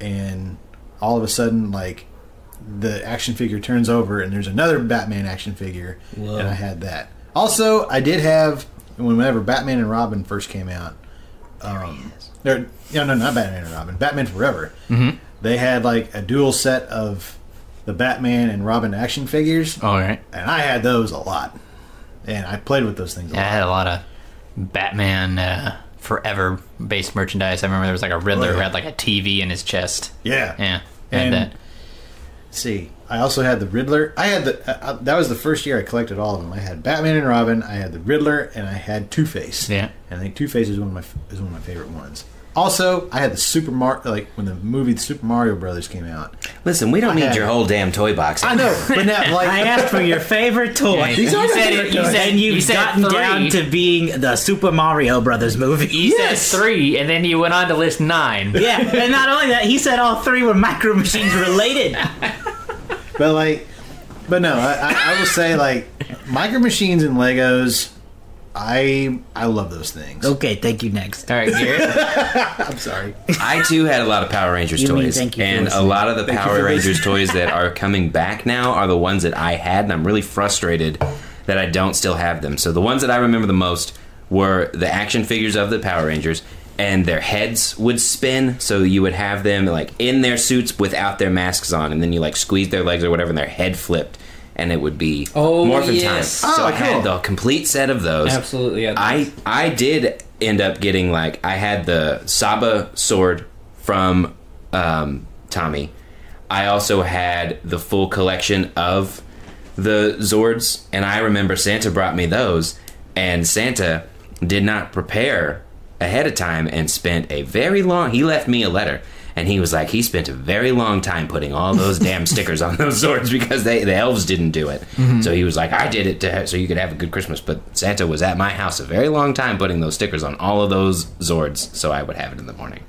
and all of a sudden like the action figure turns over and there's another Batman action figure. Whoa. And I had that. Also, I did have whenever Batman and Robin first came out. Um, there he is. No, no, not Batman and Robin. Batman Forever. Mm-hmm. They had like a dual set of the Batman and Robin action figures. All right, and I had those a lot, and I played with those things. A yeah, lot. I had a lot of. Batman uh, Forever based merchandise. I remember there was like a Riddler oh, yeah. who had like a T V in his chest. Yeah, yeah. And, and that. See, I also had the Riddler. I had the uh, that was the first year I collected all of them. I had Batman and Robin. I had the Riddler, and I had Two Face. Yeah, and I think Two Face is one of my is one of my favorite ones. Also, I had the Super Mario, like when the movie Super Mario Brothers came out. Listen, we don't I need had, your whole damn toy box. I know, but now, like, I asked for your favorite toy. Yeah, you, you, said, favorite you said you've you said gotten three. Down to being the Super Mario Brothers movie. You yes. said three, and then you went on to list nine. Yeah, and not only that, he said all three were micro machines related. But like, but no, I, I, I will say like micro machines and Legos. I I love those things. Okay, thank you. Next, all right, Garrett. I'm sorry. I too had a lot of Power Rangers you toys, mean, thank you and a lot of the thank Power Rangers toys that are coming back now are the ones that I had, and I'm really frustrated that I don't still have them. So the ones that I remember the most were the action figures of the Power Rangers, and their heads would spin, so you would have them like in their suits without their masks on, and then you like squeeze their legs or whatever, and their head flipped. And it would be oh, Morphin yes. Time. So oh, I cool. had the complete set of those. Absolutely. Yeah, I, I did end up getting, like, I had the Saba sword from um, Tommy. I also had the full collection of the Zords. And I remember Santa brought me those. And Santa did not prepare ahead of time and spent a very long... He left me a letter. And he was like, he spent a very long time putting all those damn stickers on those swords because they, the elves didn't do it. Mm-hmm. So he was like, I did it to, so you could have a good Christmas. But Santa was at my house a very long time putting those stickers on all of those Zords so I would have it in the morning.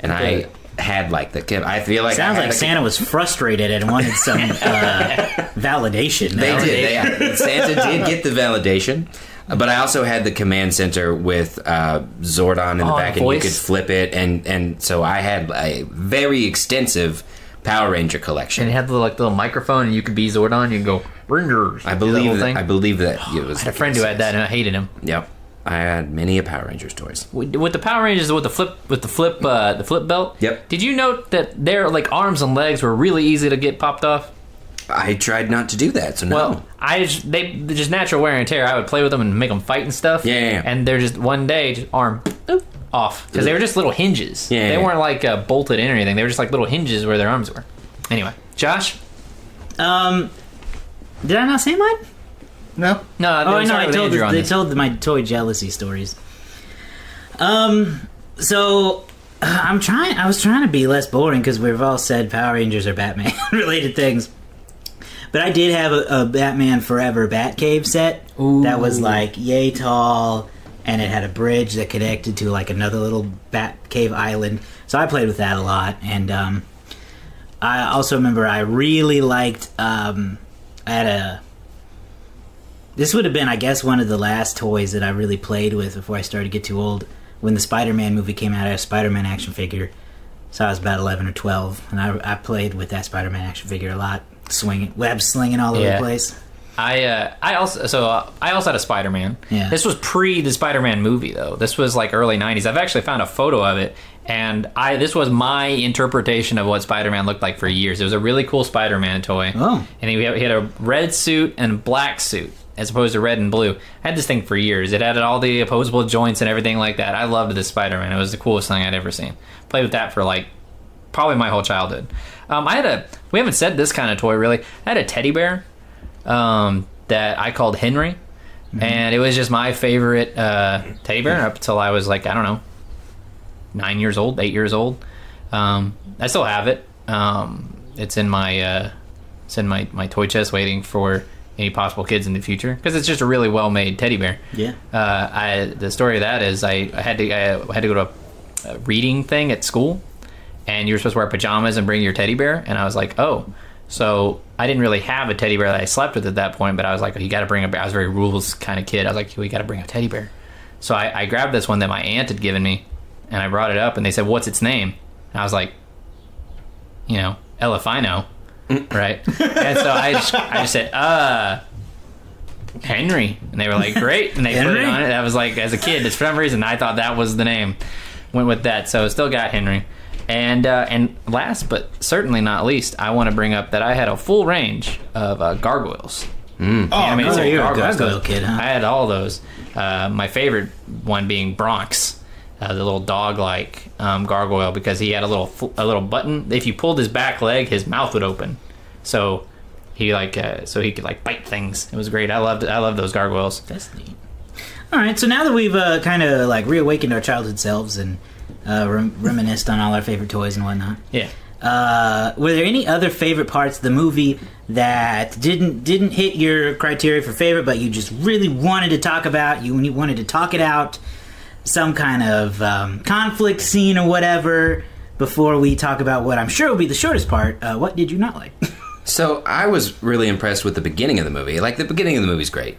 And good. I had like the... I feel like... Sounds like Santa was frustrated and wanted some uh, validation. They did. They, Santa did get the validation. But I also had the command center with uh, Zordon in the oh, back, and voice. You could flip it, and, and so I had a very extensive Power Ranger collection. And it had the like little microphone, and you could be Zordon. You could go Rangers. I believe that. I believe that it was. I had a friend who had that, and I hated him. Yep, I had many a Power Rangers toys. With the Power Rangers, with the flip, with the flip, uh, the flip belt. Yep. Did you note that their like arms and legs were really easy to get popped off? I tried not to do that, so no. Well, I just, they, they're just natural wear and tear. I would play with them and make them fight and stuff. Yeah, yeah, yeah. And they're just one day, just arm boop, off. Because they were just little hinges. Yeah, they yeah, weren't like uh, bolted in or anything. They were just like little hinges where their arms were. Anyway, Josh? Um, did I not say mine? No. No, oh, no, I told the, they told my toy jealousy stories. Um, so... I'm trying. I was trying to be less boring because we've all said Power Rangers or Batman related things. But I did have a, a Batman Forever Batcave set. Ooh. That was like yay tall, and it had a bridge that connected to like another little Batcave island. So I played with that a lot, and um, I also remember I really liked. Um, I had a. This would have been, I guess, one of the last toys that I really played with before I started to get too old. When the Spider-Man movie came out, I had a Spider-Man action figure. So I was about eleven or twelve, and I, I played with that Spider-Man action figure a lot, swinging, web slinging all over yeah. the place. I uh, I also so uh, I also had a Spider-Man. Yeah. This was pre the Spider-Man movie though. This was like early nineties. I've actually found a photo of it, and I this was my interpretation of what Spider-Man looked like for years. It was a really cool Spider-Man toy. Oh. And he had a red suit and black suit, as opposed to red and blue. I had this thing for years. It had all the opposable joints and everything like that. I loved this Spider-Man. It was the coolest thing I'd ever seen. Played with that for, like, probably my whole childhood. Um, I had a... We haven't said this kind of toy, really. I had a teddy bear um, that I called Henry. Mm-hmm. And it was just my favorite uh, teddy bear up until I was, like, I don't know, nine years old, eight years old. Um, I still have it. Um, it's in my... Uh, it's in my, my toy chest waiting for... any possible kids in the future, because it's just a really well-made teddy bear. Yeah. Uh, I the story of that is I, I had to I had to go to a, a reading thing at school, and you were supposed to wear pajamas and bring your teddy bear. And I was like, oh, so I didn't really have a teddy bear that I slept with at that point, but I was like, oh, you got to bring a bear. I was a very rules kind of kid. I was like, we got to bring a teddy bear. So I, I grabbed this one that my aunt had given me, and I brought it up, and they said, what's its name? And I was like, you know, Elefino. Right, and so I just, I just said, uh, Henry, and they were like, great, and they Henry? put it on it. I was like, as a kid, for some reason, I thought that was the name. Went with that, so still got Henry. And uh, and last but certainly not least, I want to bring up that I had a full range of uh, gargoyles. Mm. Oh, I mean, no, you're a gargoyle kid, huh? I had all those. Uh, my favorite one being Bronx. Uh, the little dog-like um, gargoyle, because he had a little a little button. If you pulled his back leg, his mouth would open, so he like uh, so he could like bite things. It was great. I loved I loved those gargoyles. That's neat. All right, so now that we've uh, kind of like reawakened our childhood selves and uh, rem reminisced on all our favorite toys and whatnot. Yeah. Uh, were there any other favorite parts of the movie that didn't didn't hit your criteria for favorite, but you just really wanted to talk about? You you wanted to talk it out. Some kind of um, conflict scene or whatever before we talk about what I'm sure will be the shortest part. Uh, what did you not like? So I was really impressed with the beginning of the movie. Like, the beginning of the movie's great.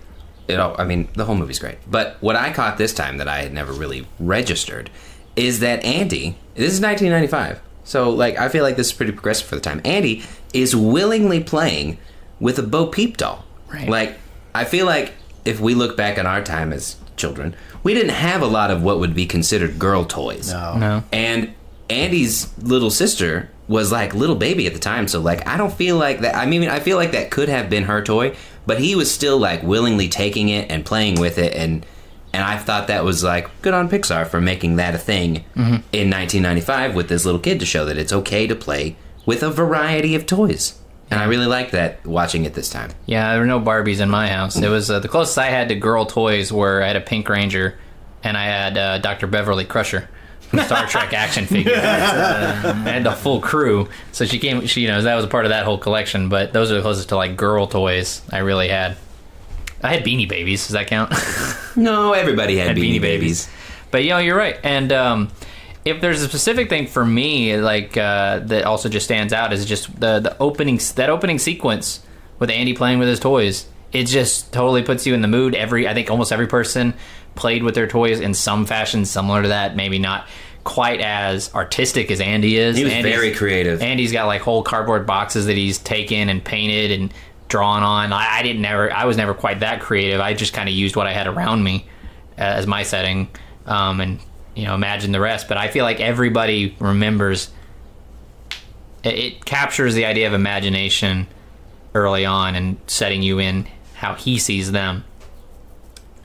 It all, I mean, the whole movie's great. But what I caught this time that I had never really registered is that Andy, this is nineteen ninety-five, so like I feel like this is pretty progressive for the time. Andy is willingly playing with a Bo Peep doll. Right. Like, I feel like if we look back on our time as children, we didn't have a lot of what would be considered girl toys. No. No. And Andy's little sister was like little baby at the time, so like I don't feel like that. I mean, I feel like that could have been her toy, but he was still like willingly taking it and playing with it, and and I thought that was like good on Pixar for making that a thing mm-hmm. in nineteen ninety-five with this little kid to show that it's okay to play with a variety of toys. And I really liked that watching it this time. Yeah, there were no Barbies in my house. It was uh, the closest I had to girl toys were I had a Pink Ranger, and I had uh, Doctor Beverly Crusher from Star Trek action figure. Uh, I had the full crew, so she came. She, you know, that was a part of that whole collection. But those are the closest to like girl toys I really had. I had Beanie Babies. Does that count? No, everybody had, had Beanie, Beanie Babies. Babies. But you know, you're right, and. Um, If there's a specific thing for me, like uh, that also just stands out, is just the the opening that opening sequence with Andy playing with his toys. It just totally puts you in the mood. Every I think almost every person played with their toys in some fashion similar to that. Maybe not quite as artistic as Andy is. He was Andy's, very creative. Andy's got like whole cardboard boxes that he's taken and painted and drawn on. I, I didn't never I was never quite that creative. I just kind of used what I had around me as my setting um, and. You know, imagine the rest. But I feel like everybody remembers. It, it captures the idea of imagination early on and setting you in how he sees them.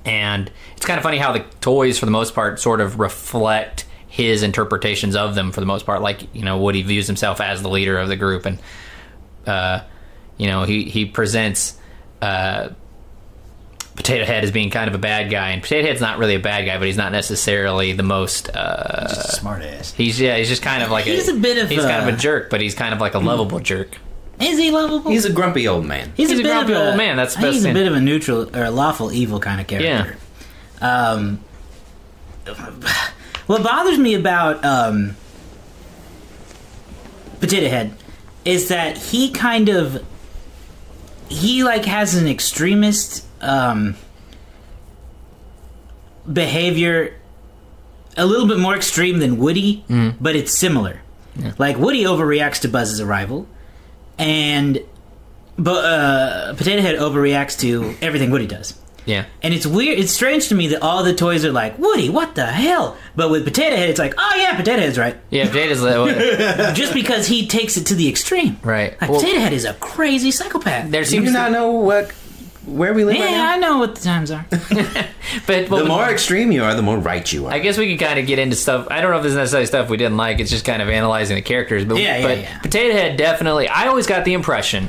And it's kind of funny how the toys, for the most part, sort of reflect his interpretations of them, for the most part. Like, you know, Woody views himself as the leader of the group, and, uh, you know, he, he presents uh, Potato Head as being kind of a bad guy. And Potato Head's not really a bad guy, but he's not necessarily the most... Uh, just a smart ass. He's, yeah, he's just kind of like he's a... He's a bit of He's a, kind of a jerk, but he's kind of like a lovable mm. jerk. Is he lovable? He's a grumpy old man. He's, he's a, a grumpy a, old man. That's the best He's a bit of a neutral or a lawful evil kind of character. Yeah. Um, what bothers me about um, Potato Head is that he kind of he like has an extremist um, behavior, a little bit more extreme than Woody, mm. but it's similar. Yeah. Like Woody overreacts to Buzz's arrival. And but uh, Potato Head overreacts to everything Woody does. Yeah. And it's weird. It's strange to me that all the toys are like, Woody, what the hell? But with Potato Head, it's like, oh, yeah, Potato Head's right. Yeah, Potato Head's just because he takes it to the extreme. Right. Like, well, Potato Head is a crazy psychopath. There seems you do not to... know what where we live yeah, right now? Yeah, I know what the times are. But well, the more extreme you are, the more right you are. I guess we can kind of get into stuff. I don't know if this is necessarily stuff we didn't like. It's just kind of analyzing the characters. But, yeah, yeah, but yeah. Potato Head definitely... I always got the impression...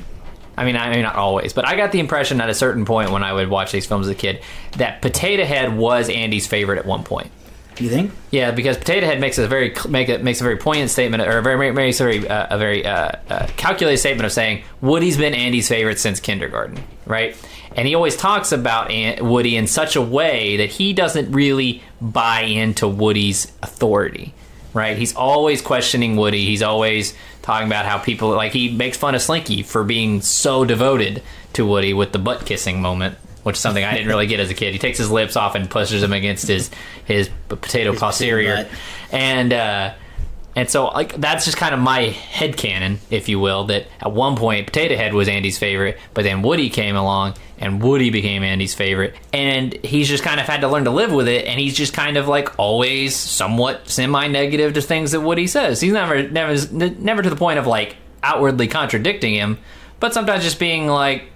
I mean, I mean, not always, but I got the impression at a certain point when I would watch these films as a kid that Potato Head was Andy's favorite at one point. You think? Yeah, because Potato Head makes a very make a, makes a very poignant statement, or a very makes a very uh, a very uh, uh, calculated statement of saying Woody's been Andy's favorite since kindergarten, right? And he always talks about Aunt Woody in such a way that he doesn't really buy into Woody's authority, right? He's always questioning Woody. He's always talking about how people, like, he makes fun of Slinky for being so devoted to Woody with the butt-kissing moment, which is something I didn't really get as a kid. He takes his lips off and pushes them against his, his potato his posterior. And, uh... And so, like, that's just kind of my headcanon, if you will, that at one point Potato Head was Andy's favorite, but then Woody came along and Woody became Andy's favorite. And he's just kind of had to learn to live with it, and he's just kind of, like, always somewhat semi-negative to things that Woody says. He's never, never, never to the point of, like, outwardly contradicting him, but sometimes just being like,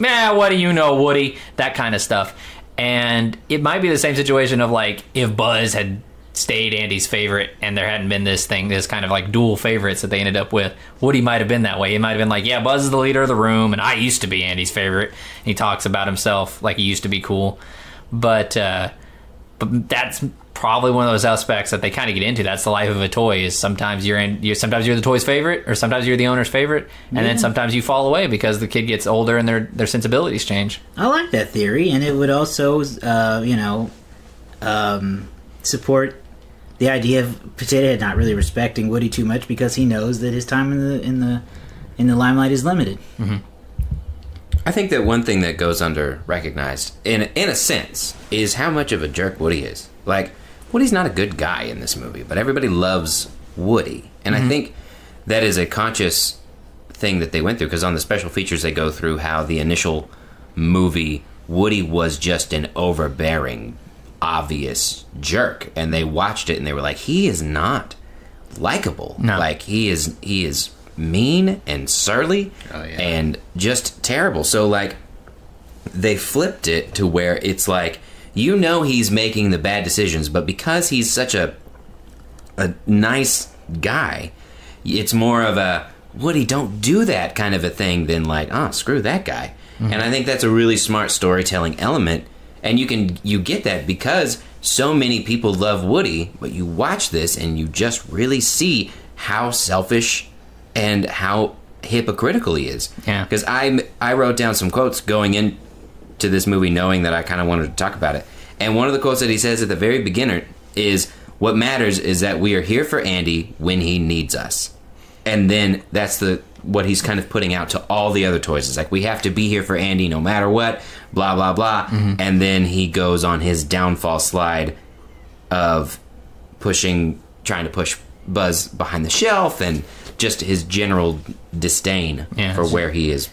"Nah, what do you know, Woody?" That kind of stuff. And it might be the same situation of, like, if Buzz had stayed Andy's favorite and there hadn't been this thing, this kind of like dual favorites that they ended up with, Woody might have been that way. He might have been like, yeah, Buzz is the leader of the room and I used to be Andy's favorite. And he talks about himself like he used to be cool. But uh, but that's probably one of those aspects that they kind of get into. That's the life of a toy, is sometimes you're, in, you're sometimes you're the toy's favorite, or sometimes you're the owner's favorite, and yeah. then sometimes you fall away because the kid gets older and their, their sensibilities change. I like that theory, and it would also, uh, you know, um, support... the idea of Potato Head not really respecting Woody too much because he knows that his time in the in the in the limelight is limited. Mm-hmm. I think that one thing that goes under recognized in in a sense is how much of a jerk Woody is. Like, Woody's not a good guy in this movie, but everybody loves Woody, and mm-hmm. I think that is a conscious thing that they went through, because on the special features they go through how the initial movie Woody was just an overbearing, obvious jerk, and they watched it and they were like, he is not likable. No. Like, he is he is mean and surly oh, yeah. and just terrible. So, like, they flipped it to where it's like, you know, he's making the bad decisions, but because he's such a a nice guy, it's more of a Woody don't do that kind of a thing than like, oh, screw that guy. Mm-hmm. And I think that's a really smart storytelling element. And you can you get that because so many people love Woody, but you watch this and you just really see how selfish and how hypocritical he is. Yeah. Because I I wrote down some quotes going into this movie, knowing that I kind of wanted to talk about it. And one of the quotes that he says at the very beginning is, "What matters is that we are here for Andy when he needs us." And then that's the what he's kind of putting out to all the other toys. It's like, we have to be here for Andy no matter what, blah, blah, blah. Mm-hmm. And then he goes on his downfall slide of pushing, trying to push Buzz behind the shelf, and just his general disdain yeah, for where he has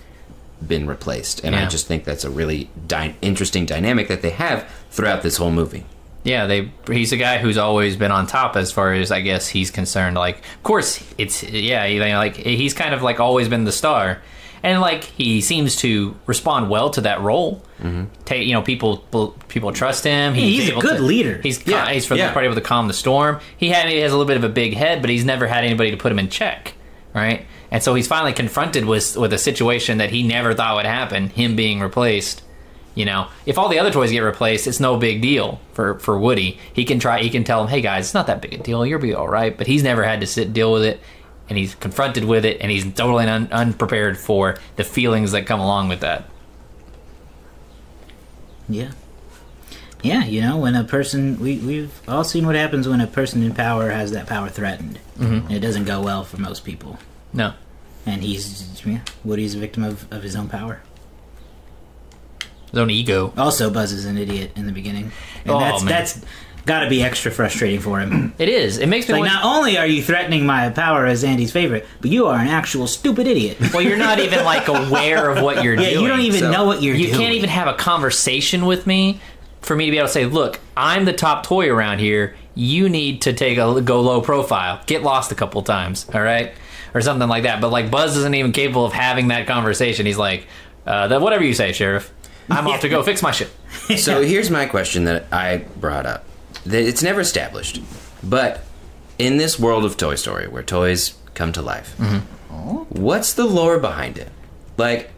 been replaced. And yeah. I just think that's a really dy- interesting dynamic that they have throughout this whole movie. Yeah, they. He's a guy who's always been on top as far as, I guess, he's concerned. Like, of course, it's yeah. Like, he's kind of like always been the star, And like he seems to respond well to that role. Mm-hmm. Take, you know, people people trust him. He's, he's a good to, leader. He's yeah. he's from yeah. probably able to calm the storm. He had he has a little bit of a big head, but he's never had anybody to put him in check, right? And so he's finally confronted with with a situation that he never thought would happen. Him being replaced. You know, if all the other toys get replaced, it's no big deal for, for Woody. He can try. He can tell them, hey guys, it's not that big a deal. You'll be all right. But he's never had to sit deal with it, and he's confronted with it, and he's totally un unprepared for the feelings that come along with that. Yeah, yeah. You know, when a person we we've all seen what happens when a person in power has that power threatened. Mm-hmm. And it doesn't go well for most people. No, and he's yeah, Woody's a victim of, of his own power. His own ego. Also, Buzz is an idiot in the beginning. And oh, that's, man. That's got to be extra frustrating for him. It is. It makes me like, not only are you threatening my power as Andy's favorite, but you are an actual stupid idiot. Well, you're not even, like, aware of what you're yeah, doing. Yeah, you don't even so. know what you're you doing. You can't even have a conversation with me for me to be able to say, look, I'm the top toy around here. You need to take a go low profile. Get lost a couple times, all right? Or something like that. But, like, Buzz isn't even capable of having that conversation. He's like, uh, that, whatever you say, Sheriff. I'm off to go fix my shit. So here's my question that I brought up. It's never established, but in this world of Toy Story, where toys come to life, mm-hmm. what's the lore behind it? Like,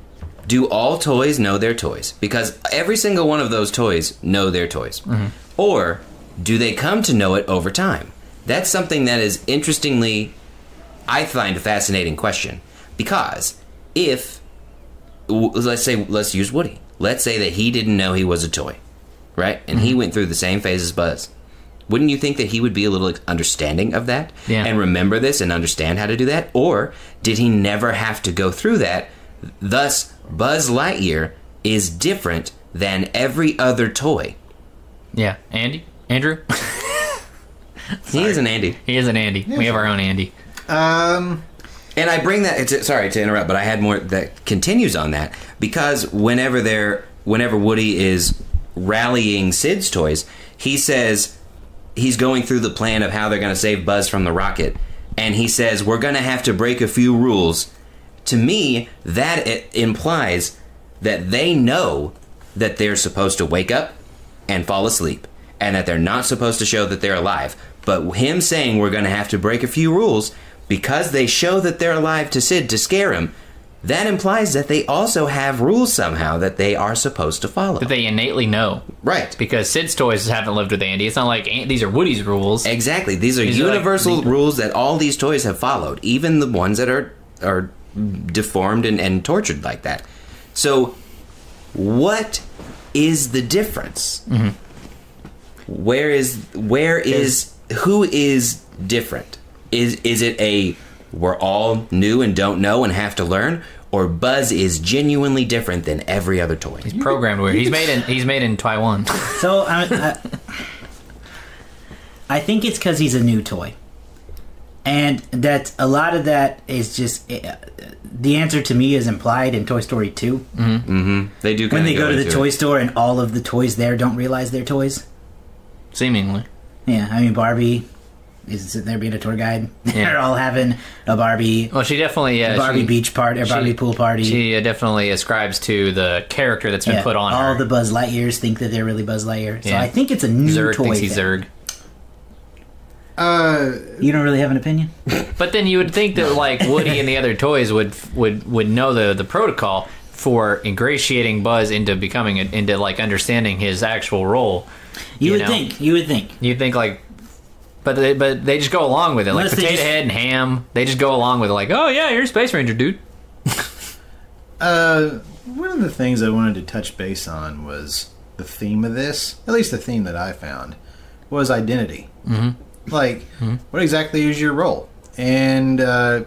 do all toys know their toys? Because every single one of those toys know their toys. Mm-hmm. Or do they come to know it over time? That's something that is interestingly, I find a fascinating question. Because if, let's say, let's use Woody. Let's say that he didn't know he was a toy, right? And mm-hmm. he went through the same phase as Buzz. Wouldn't you think that he would be a little understanding of that yeah. and remember this and understand how to do that? Or did he never have to go through that? Thus, Buzz Lightyear is different than every other toy. Yeah. Andy? Andrew? He is an Andy. He is an Andy. Yeah. We have our own Andy. Um... And I bring that. It's, sorry to interrupt, but I had more that continues on that because whenever they're whenever Woody is rallying Sid's toys, he says he's going through the plan of how they're going to save Buzz from the rocket, and he says we're going to have to break a few rules. To me, that it implies that they know that they're supposed to wake up and fall asleep, and that they're not supposed to show that they're alive. But him saying we're going to have to break a few rules. Because they show that they're alive to Sid to scare him, that implies that they also have rules somehow that they are supposed to follow. That they innately know. Right. Because Sid's toys haven't lived with Andy. It's not like these are Woody's rules. Exactly. These are these universal are like, rules that all these toys have followed, even the ones that are, are deformed and, and tortured like that. So what is the difference? Mm-hmm. Where is, where is, who is different? Is is it a we're all new and don't know and have to learn, or Buzz is genuinely different than every other toy? He's programmed weird. He's made in he's made in Taiwan. So I, I, I think it's because he's a new toy, and that a lot of that is just uh, the answer to me is implied in Toy Story two. Mm-hmm. Mm-hmm. They do when they go, go to the toy it. store and all of the toys there don't realize they're toys. Seemingly, yeah. I mean, Barbie. Is sitting there being a tour guide. Yeah. They're all having a Barbie. Well, she definitely yeah, a Barbie she, beach party, a Barbie she, pool party. She definitely ascribes to the character that's been yeah, put on. All her. the Buzz Lightyears think that they're really Buzz Lightyear. So yeah. I think it's a new Zerg toy. Zerg thinks he's Zerg. Uh, you don't really have an opinion. But then you would think that like Woody and the other toys would would would know the the protocol for ingratiating Buzz into becoming a, into like understanding his actual role. You, you would know? think. You would think. You'd think like. But they, but they just go along with it. Like Unless potato just, head and ham, they just go along with it. Like, oh, yeah, you're a Space Ranger, dude. uh, one of the things I wanted to touch base on was the theme of this, at least the theme that I found, was identity. Mm-hmm. Like, mm-hmm. what exactly is your role? And, uh,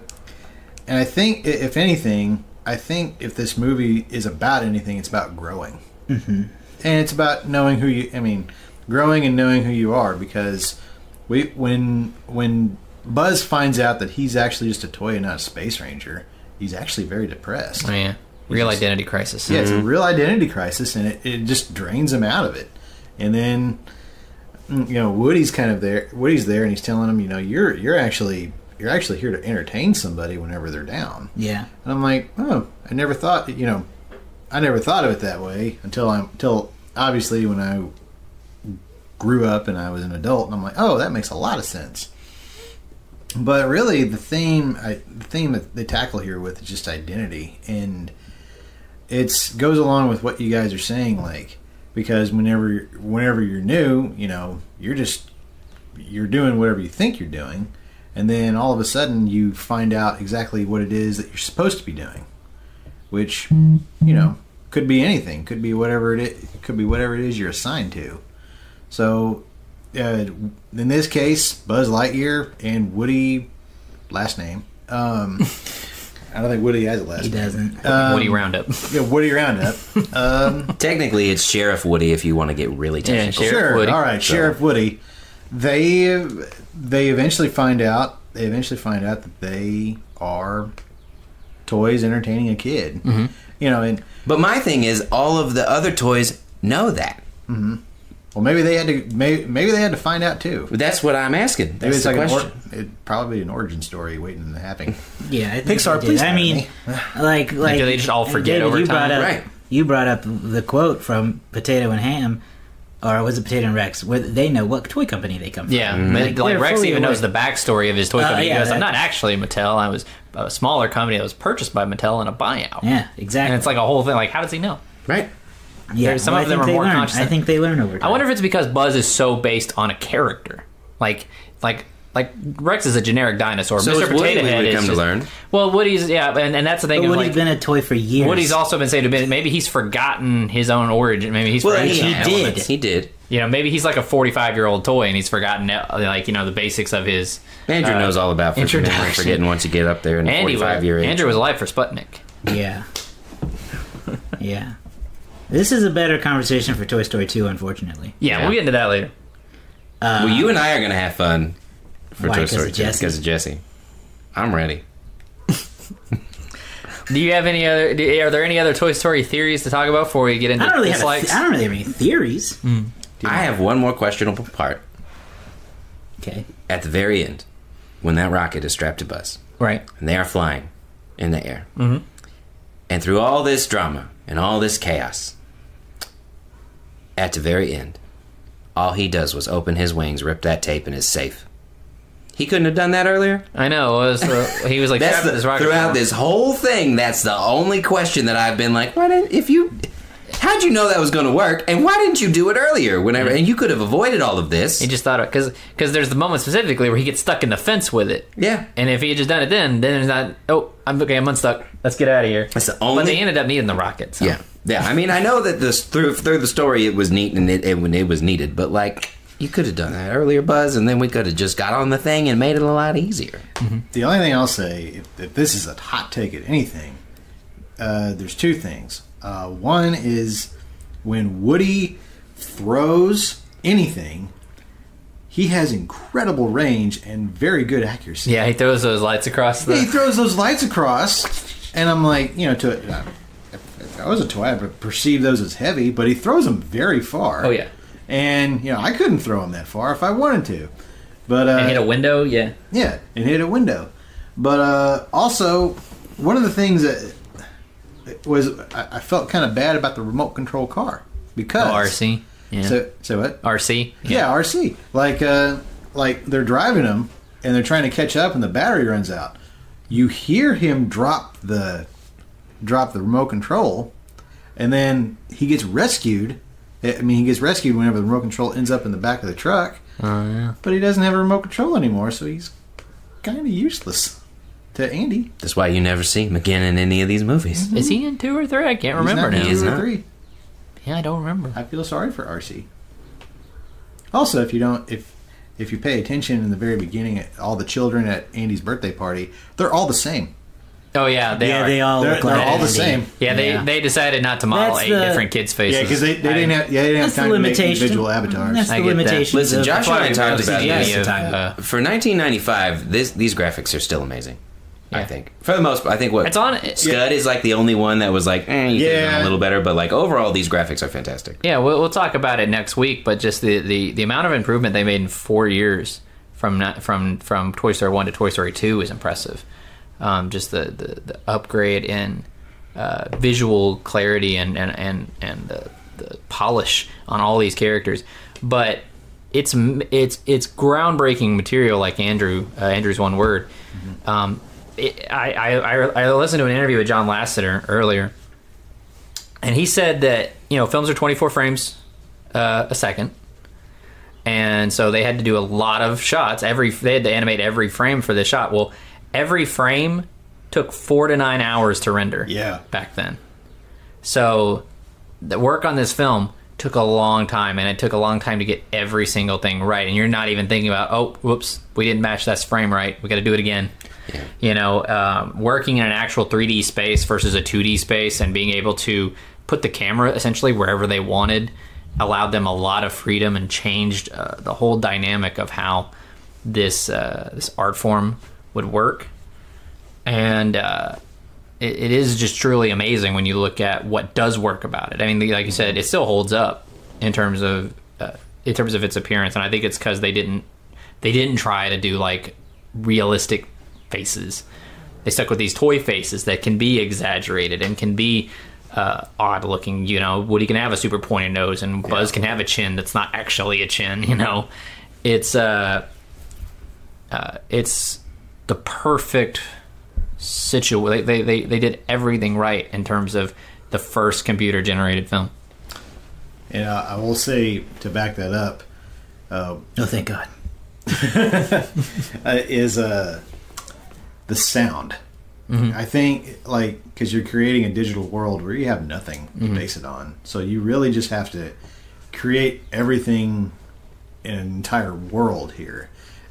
and I think, if anything, I think if this movie is about anything, it's about growing. Mm-hmm. And it's about knowing who you... I mean, growing and knowing who you are, because... We, when when Buzz finds out that he's actually just a toy and not a Space Ranger, he's actually very depressed. Oh, yeah. Real just, identity crisis. Yeah, mm-hmm. It's a real identity crisis, and it, it just drains him out of it. And then, you know, Woody's kind of there. Woody's there, and he's telling him, you know, you're you're actually you're actually here to entertain somebody whenever they're down. Yeah. And I'm like, oh, I never thought, you know, I never thought of it that way until I'm, until obviously when I grew up and I was an adult, and I'm like, oh, that makes a lot of sense. But really, the theme, I, the theme that they tackle here with is just identity, and it goes along with what you guys are saying, like, because whenever, whenever you're new, you know, you're just, you're doing whatever you think you're doing, and then all of a sudden you find out exactly what it is that you're supposed to be doing, which, you know, could be anything, could be whatever it is, could be whatever it is you're assigned to. So. Uh, in this case, Buzz Lightyear and Woody, last name. Um, I don't think Woody has a last name. He doesn't. Um, Woody Roundup. Yeah, Woody Roundup. Um, Technically, it's Sheriff Woody if you want to get really technical. Yeah, Sheriff sure. Woody. All right, so. Sheriff Woody. They they eventually find out. They eventually find out that they are toys entertaining a kid. Mm-hmm. You know, and but my thing is, all of the other toys know that. Mm-hmm. Well, maybe they had to. Maybe, maybe they had to find out too. But that's what I'm asking. That's maybe it's the like question. An or, it, probably an origin story waiting to happen. Yeah, it, Pixar. Please. I mean, like, like, like do they just all forget David, over you time? Brought up, right. You brought up the quote from Potato and Ham, or was it Potato and Rex? Where they know what toy company they come from. Yeah, mm-hmm. like, like Rex even knows the backstory of his toy uh, company. Yeah, he goes, I'm not actually Mattel. I was a smaller company that was purchased by Mattel in a buyout. Yeah, exactly. And it's like a whole thing. Like, how does he know? Right. Yeah, there, some well, of them are more learn. conscious. I think they learn over time. I wonder if it's because Buzz is so based on a character, like like like Rex is a generic dinosaur. So Mister Potato Head is. Come to learn. Well, Woody's yeah, and, and that's the thing. But Woody's like, been a toy for years. Woody's also been saying to maybe he's forgotten his own origin. Maybe he's well, forgotten he, he did. He did. You know, maybe he's like a forty-five-year-old toy and he's forgotten like you know the basics of his. Andrew uh, knows all about forgetting, forgetting once you get up there in the forty-five-year age. Andrew was alive for Sputnik. Yeah. Yeah. This is a better conversation for Toy Story two, unfortunately. Yeah, yeah. We'll get into that later. Um, well, you and I are going to have fun for why, Toy Story two because of Jesse. I'm ready. Do you have any other... Do, are there any other Toy Story theories to talk about before we get into I really dislikes? Have a, I don't really have any theories. Mm. I have one more questionable part. Okay. At the very end, when that rocket is strapped to Buzz. Right. And they are flying in the air. Mm-hmm. And through all this drama... And all this chaos. At the very end, all he does was open his wings, rip that tape, and it's safe. He couldn't have done that earlier. I know. It was, uh, he was like that's the, this rocket throughout down. This whole thing. That's the only question that I've been like, why didn't if you? How'd you know that was going to work? And why didn't you do it earlier? Whenever and you could have avoided all of this. He just thought because because there's the moment specifically where he gets stuck in the fence with it. Yeah. And if he had just done it then, then there's not. Oh, I'm okay. I'm unstuck. Let's get out of here. That's the only. But they ended up needing the rocket. So. Yeah, yeah. I mean, I know that this through through the story it was neat and it, it when it was needed, but like you could have done that earlier, Buzz, and then we could have just got on the thing and made it a lot easier. Mm-hmm. The only thing I'll say, if, if this is a hot take at anything, uh, there's two things. Uh, one is when Woody throws anything. He has incredible range and very good accuracy. Yeah, he throws those lights across. The... He throws those lights across, and I'm like, you know, to it. If, if I was a toy, I would perceive those as heavy, but he throws them very far. Oh yeah, and you know, I couldn't throw them that far if I wanted to, but uh, and hit a window, yeah, yeah, and hit a window. But uh, also, one of the things that was I, I felt kind of bad about the remote control car because oh, R C. Yeah. So, so what? R C. Yeah, yeah R C. Like, uh, like they're driving him, and they're trying to catch up, and the battery runs out. You hear him drop the, drop the remote control, and then he gets rescued. I mean, he gets rescued whenever the remote control ends up in the back of the truck. Oh yeah. But he doesn't have a remote control anymore, so he's kind of useless to Andy. That's why you never see him again in any of these movies. Mm-hmm. Is he in two or three? I can't he's remember now. He is not. Three. Yeah, I don't remember. I feel sorry for R C. Also, if you don't, if if you pay attention in the very beginning, all the children at Andy's birthday party, they're all the same. Oh yeah, they yeah, are. They all they're, look they're like all Andy. The same. Yeah, they yeah. they decided not to model that's eight the, different kids' faces. Yeah, because they, they I, didn't have yeah they didn't have time to make individual avatars. That's the I get limitation. That. Listen, Josh and I talked about this. Uh, for nineteen ninety-five, this these graphics are still amazing. Yeah. I think for the most part, I think what it's on it, Scud yeah. is like the only one that was like eh, you yeah a little better, but like overall these graphics are fantastic. Yeah, we'll, we'll talk about it next week, but just the, the, the amount of improvement they made in four years from not, from from Toy Story one to Toy Story two is impressive. Um, just the, the, the upgrade in uh, visual clarity and and and and the, the polish on all these characters, but it's it's it's groundbreaking material. Like Andrew uh, Andrew's one word. Mm-hmm. um, it, I, I I listened to an interview with John Lasseter earlier, and he said that you know films are twenty-four frames uh, a second. And so they had to do a lot of shots. Every they had to animate every frame for this shot. Well, every frame took four to nine hours to render. Yeah, back then. So the work on this film took a long time, and it took a long time to get every single thing right. And you're not even thinking about, oh, whoops, we didn't match that frame right. We got to do it again. Yeah. You know, um, working in an actual three D space versus a two D space, and being able to put the camera essentially wherever they wanted, allowed them a lot of freedom and changed uh, the whole dynamic of how this uh, this art form would work. And uh, it, it is just truly amazing when you look at what does work about it. I mean, like you said, it still holds up in terms of uh, in terms of its appearance, and I think it's because they didn't they didn't try to do like realistic faces. They stuck with these toy faces that can be exaggerated and can be Uh, odd looking. You know, Woody can have a super pointed nose, and Buzz yeah. can have a chin that's not actually a chin. You know, it's uh, uh it's the perfect situation. They, they they did everything right in terms of the first computer generated film. And uh, I will say, to back that up, uh, oh thank God, is uh the sound. Mm-hmm. I think, like, because you're creating a digital world where you have nothing to mm-hmm. base it on, so you really just have to create everything in an entire world here,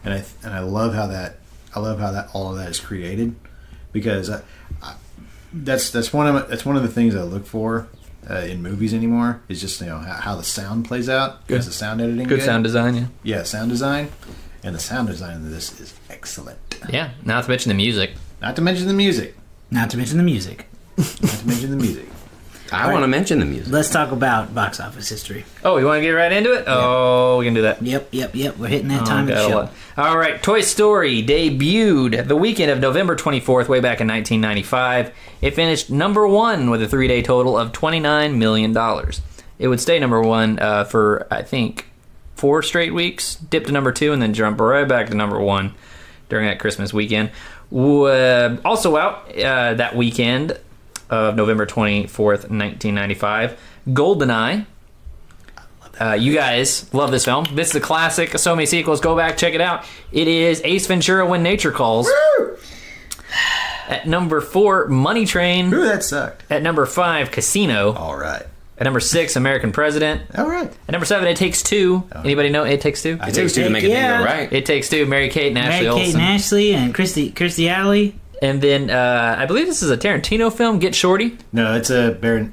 and I and I love how that I love how that all of that is created, because I, I, that's that's one of my, that's one of the things I look for uh, in movies anymore, is just you know how, how the sound plays out. Good. Is the sound editing good? Good sound design, yeah. Yeah, sound design, and the sound design of this is excellent. Yeah, not to mention the music. Not to mention the music. Not to mention the music. Not to mention the music. I want to mention the music. Let's talk about box office history. Oh, you want to get right into it? Oh, yep. We can do that. Yep, yep, yep. We're hitting that oh, time of the show. All right. Toy Story debuted the weekend of November twenty-fourth, way back in nineteen ninety-five. It finished number one with a three-day total of twenty-nine million dollars. It would stay number one uh, for, I think, four straight weeks, dip to number two, and then jump right back to number one during that Christmas weekend. Uh, also out uh, that weekend of November twenty-fourth, nineteen ninety-five, Goldeneye. Uh, you guys love this film. This is a classic. So many sequels. Go back, check it out. It is Ace Ventura: When Nature Calls. Woo! At number four, Money Train. Ooh, that sucked. At number five, Casino. All right. At number six, American President. All right. At number seven, It Takes Two. Oh. Anybody know It Takes Two? I it Takes Two to make it yeah. go right. It Takes Two. Mary Kate and Ashley Olsen. Mary Kate and Ashley and Kirstie Kirstie Alley. And then uh, I believe this is a Tarantino film. Get Shorty. No, it's a Barry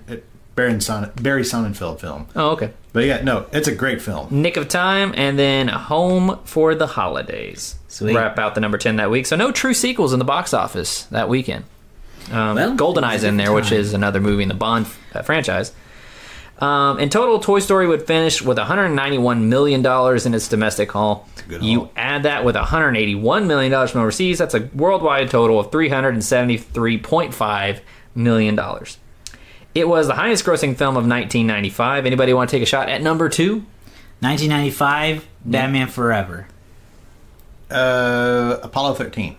Sonnen, Barry Sonnenfeld film. Oh, okay. But yeah, no, it's a great film. Nick of Time, and then Home for the Holidays. Sweet. Wrap out the number ten that week. So no true sequels in the box office that weekend. Um, well, Goldeneye's in there, time. which is another movie in the Bond uh, franchise. Um, in total, Toy Story would finish with one hundred ninety-one million dollars in its domestic haul. Good you haul. Add that with one hundred eighty-one million dollars from overseas, that's a worldwide total of three hundred seventy-three point five million dollars. It was the highest grossing film of nineteen ninety-five. Anybody want to take a shot at number two? nineteen ninety-five, Batman Forever. Uh, Apollo thirteen.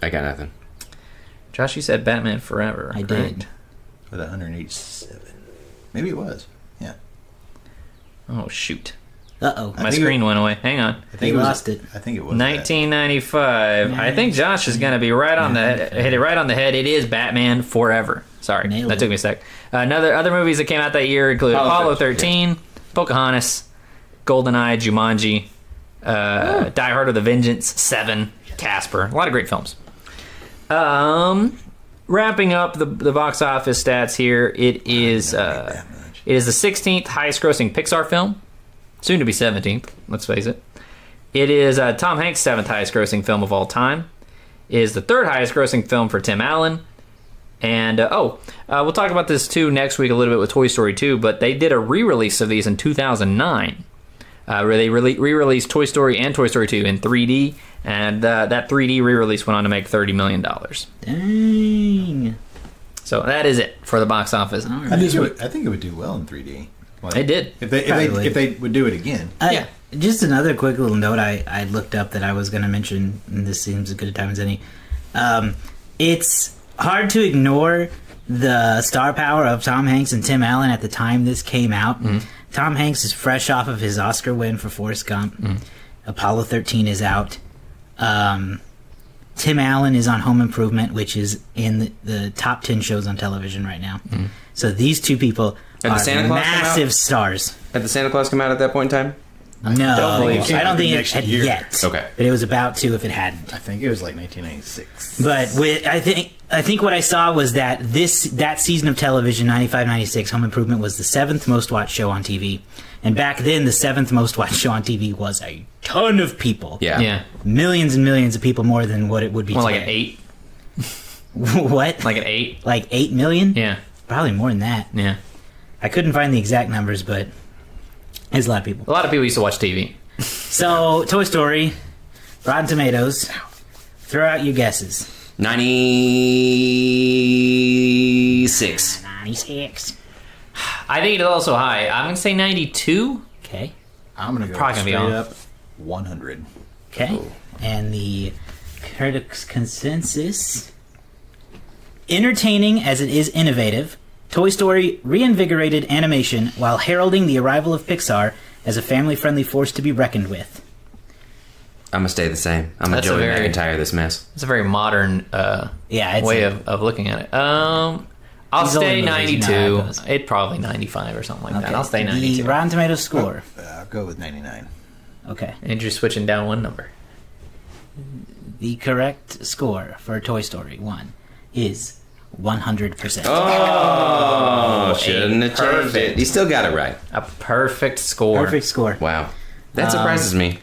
I got nothing. Josh, you said Batman Forever. I correct? did. With one hundred eighty-seven. Maybe it was. Yeah. Oh, shoot. Uh-oh. My screen it, went away. Hang on. I think it lost was, it. I think it was nineteen ninety-five. That. I think Josh is going to be right on the hit it right on the head. It is Batman Forever. Sorry. Nailed that it. Took me a sec. Uh, another other movies that came out that year include Apollo thirteen, yes. Pocahontas, Goldeneye, Jumanji, uh, oh. Die Hard with a Vengeance, Seven, Casper. A lot of great films. Um... Wrapping up the the box office stats here, it is uh, it is the sixteenth highest grossing Pixar film, soon to be seventeenth. Let's face it. It is uh, Tom Hanks' seventh highest grossing film of all time. It is the third highest grossing film for Tim Allen. And uh, oh, uh, we'll talk about this too next week a little bit with Toy Story two. But they did a re-release of these in two thousand nine. uh, where they re-released Toy Story and Toy Story two in three D, and uh, that three D re-release went on to make thirty million dollars. Dang. So that is it for the box office. Right. I, think it would, I think it would do well in three D. Well, it did. If they, if, they, if they would do it again. Uh, yeah. Just another quick little note I, I looked up that I was going to mention, and this seems as good a time as any. Um, it's hard to ignore the star power of Tom Hanks and Tim Allen at the time this came out. Mm-hmm. Tom Hanks is fresh off of his Oscar win for Forrest Gump. Mm-hmm. Apollo thirteen is out. Um, Tim Allen is on Home Improvement, which is in the, the top ten shows on television right now. Mm-hmm. So these two people are massive stars. Had the Santa Claus come out at that point in time? I no, don't believe I don't think it had year. yet. Okay, but it was about to if it hadn't. I think it was like nineteen ninety-six. But with, I think I think what I saw was that this that season of television, ninety-five ninety-six, Home Improvement was the seventh most watched show on T V, and back then the seventh most watched show on T V was a ton of people. Yeah, yeah, millions and millions of people more than what it would be. Well, like an eight. What? Like an eight? Like eight million? Yeah, probably more than that. Yeah, I couldn't find the exact numbers, but. There's a lot of people. A lot of people used to watch T V. So, Toy Story, Rotten Tomatoes, throw out your guesses. ninety-six. ninety-six. I think it's also high. I'm going to say ninety-two. Okay. I'm going to go probably straight gonna be on. up one hundred. Okay. Ooh. And the critics' consensus. Entertaining as it is innovative, Toy Story reinvigorated animation while heralding the arrival of Pixar as a family-friendly force to be reckoned with. I'm going to stay the same. I'm going to Joey McIntyre of this mess. It's a very modern uh, yeah, way a, of, of looking at it. Um, I'll stay ninety-two. No, it probably ninety-five or something like okay. that. I'll stay ninety-two. The Rotten Tomatoes score. Oh, uh, I'll go with ninety-nine. Okay. And you're switching down one number. The correct score for Toy Story one is... one hundred percent. Oh, oh shouldn't have changed it. You still got it right. A perfect score. Perfect score. Wow. That surprises um, me.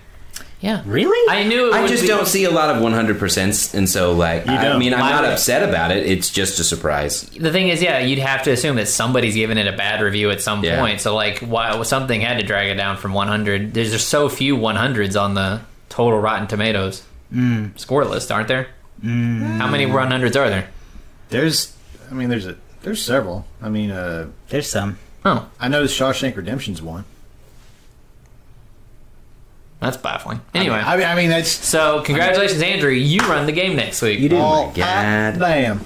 Yeah. Really? I knew it I just be. don't see a lot of one hundred percents, and so, like, you I don't. mean, I'm not upset about it. It's just a surprise. The thing is, yeah, you'd have to assume that somebody's given it a bad review at some yeah. point, so, like, while something had to drag it down from one hundred. There's just so few one hundreds on the total Rotten Tomatoes mm. score list, aren't there? Mm. How many one hundreds are there? There's, I mean, there's a, there's several. I mean, uh, there's some. Oh, I noticed Shawshank Redemption's one. That's baffling. Anyway, I mean, I mean that's so. Congratulations, I mean, Andrew. You run the game next week. You do. Oh, God damn.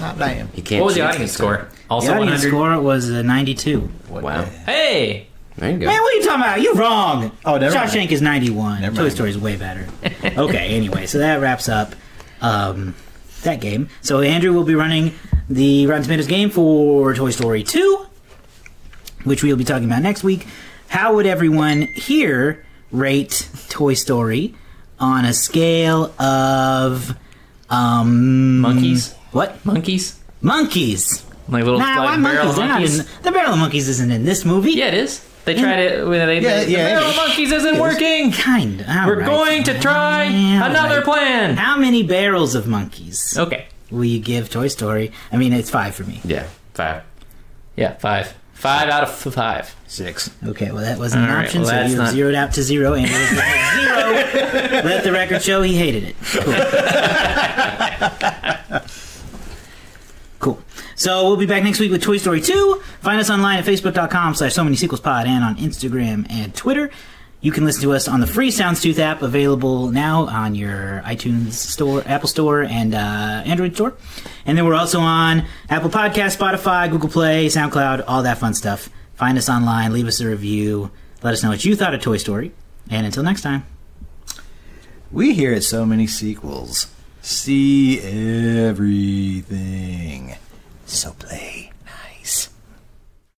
Not damn. You can't. What was the audience score? Also, the audience score was a ninety-two. What wow. Hey. There you go. Man, what are you talking about? You're wrong. Oh, never Shawshank mind. is ninety-one. Never Toy mind. Story's way better. Okay. Anyway, so that wraps up. Um... That game. So Andrew will be running the Rotten Tomatoes game for Toy Story two, which we'll be talking about next week. How would everyone here rate Toy Story on a scale of um, monkeys? What monkeys? Monkeys. Like little nah, like barrel monkeys. monkeys. In, the barrel of monkeys isn't in this movie. Yeah, it is. They in, tried it. They, yeah, the yeah, barrel of monkeys isn't is working. Kind. All We're right. going to try yeah, another right. plan. How many barrels of monkeys? Okay. Will you give Toy Story? I mean, it's five for me. Yeah, five. Yeah, five. Five out of five. Six. Okay, well, that wasn't All an right, option, well, so you not... zeroed out to zero. And it was like zero. Let the record show he hated it. Cool. Cool. So we'll be back next week with Toy Story two. Find us online at facebook.com slash so many sequels pod and on Instagram and Twitter. You can listen to us on the free Soundstooth app available now on your iTunes store, Apple Store, and uh, Android store. And then we're also on Apple Podcasts, Spotify, Google Play, SoundCloud, all that fun stuff. Find us online. Leave us a review. Let us know what you thought of Toy Story. And until next time. We here at So Many Sequels see everything. So play.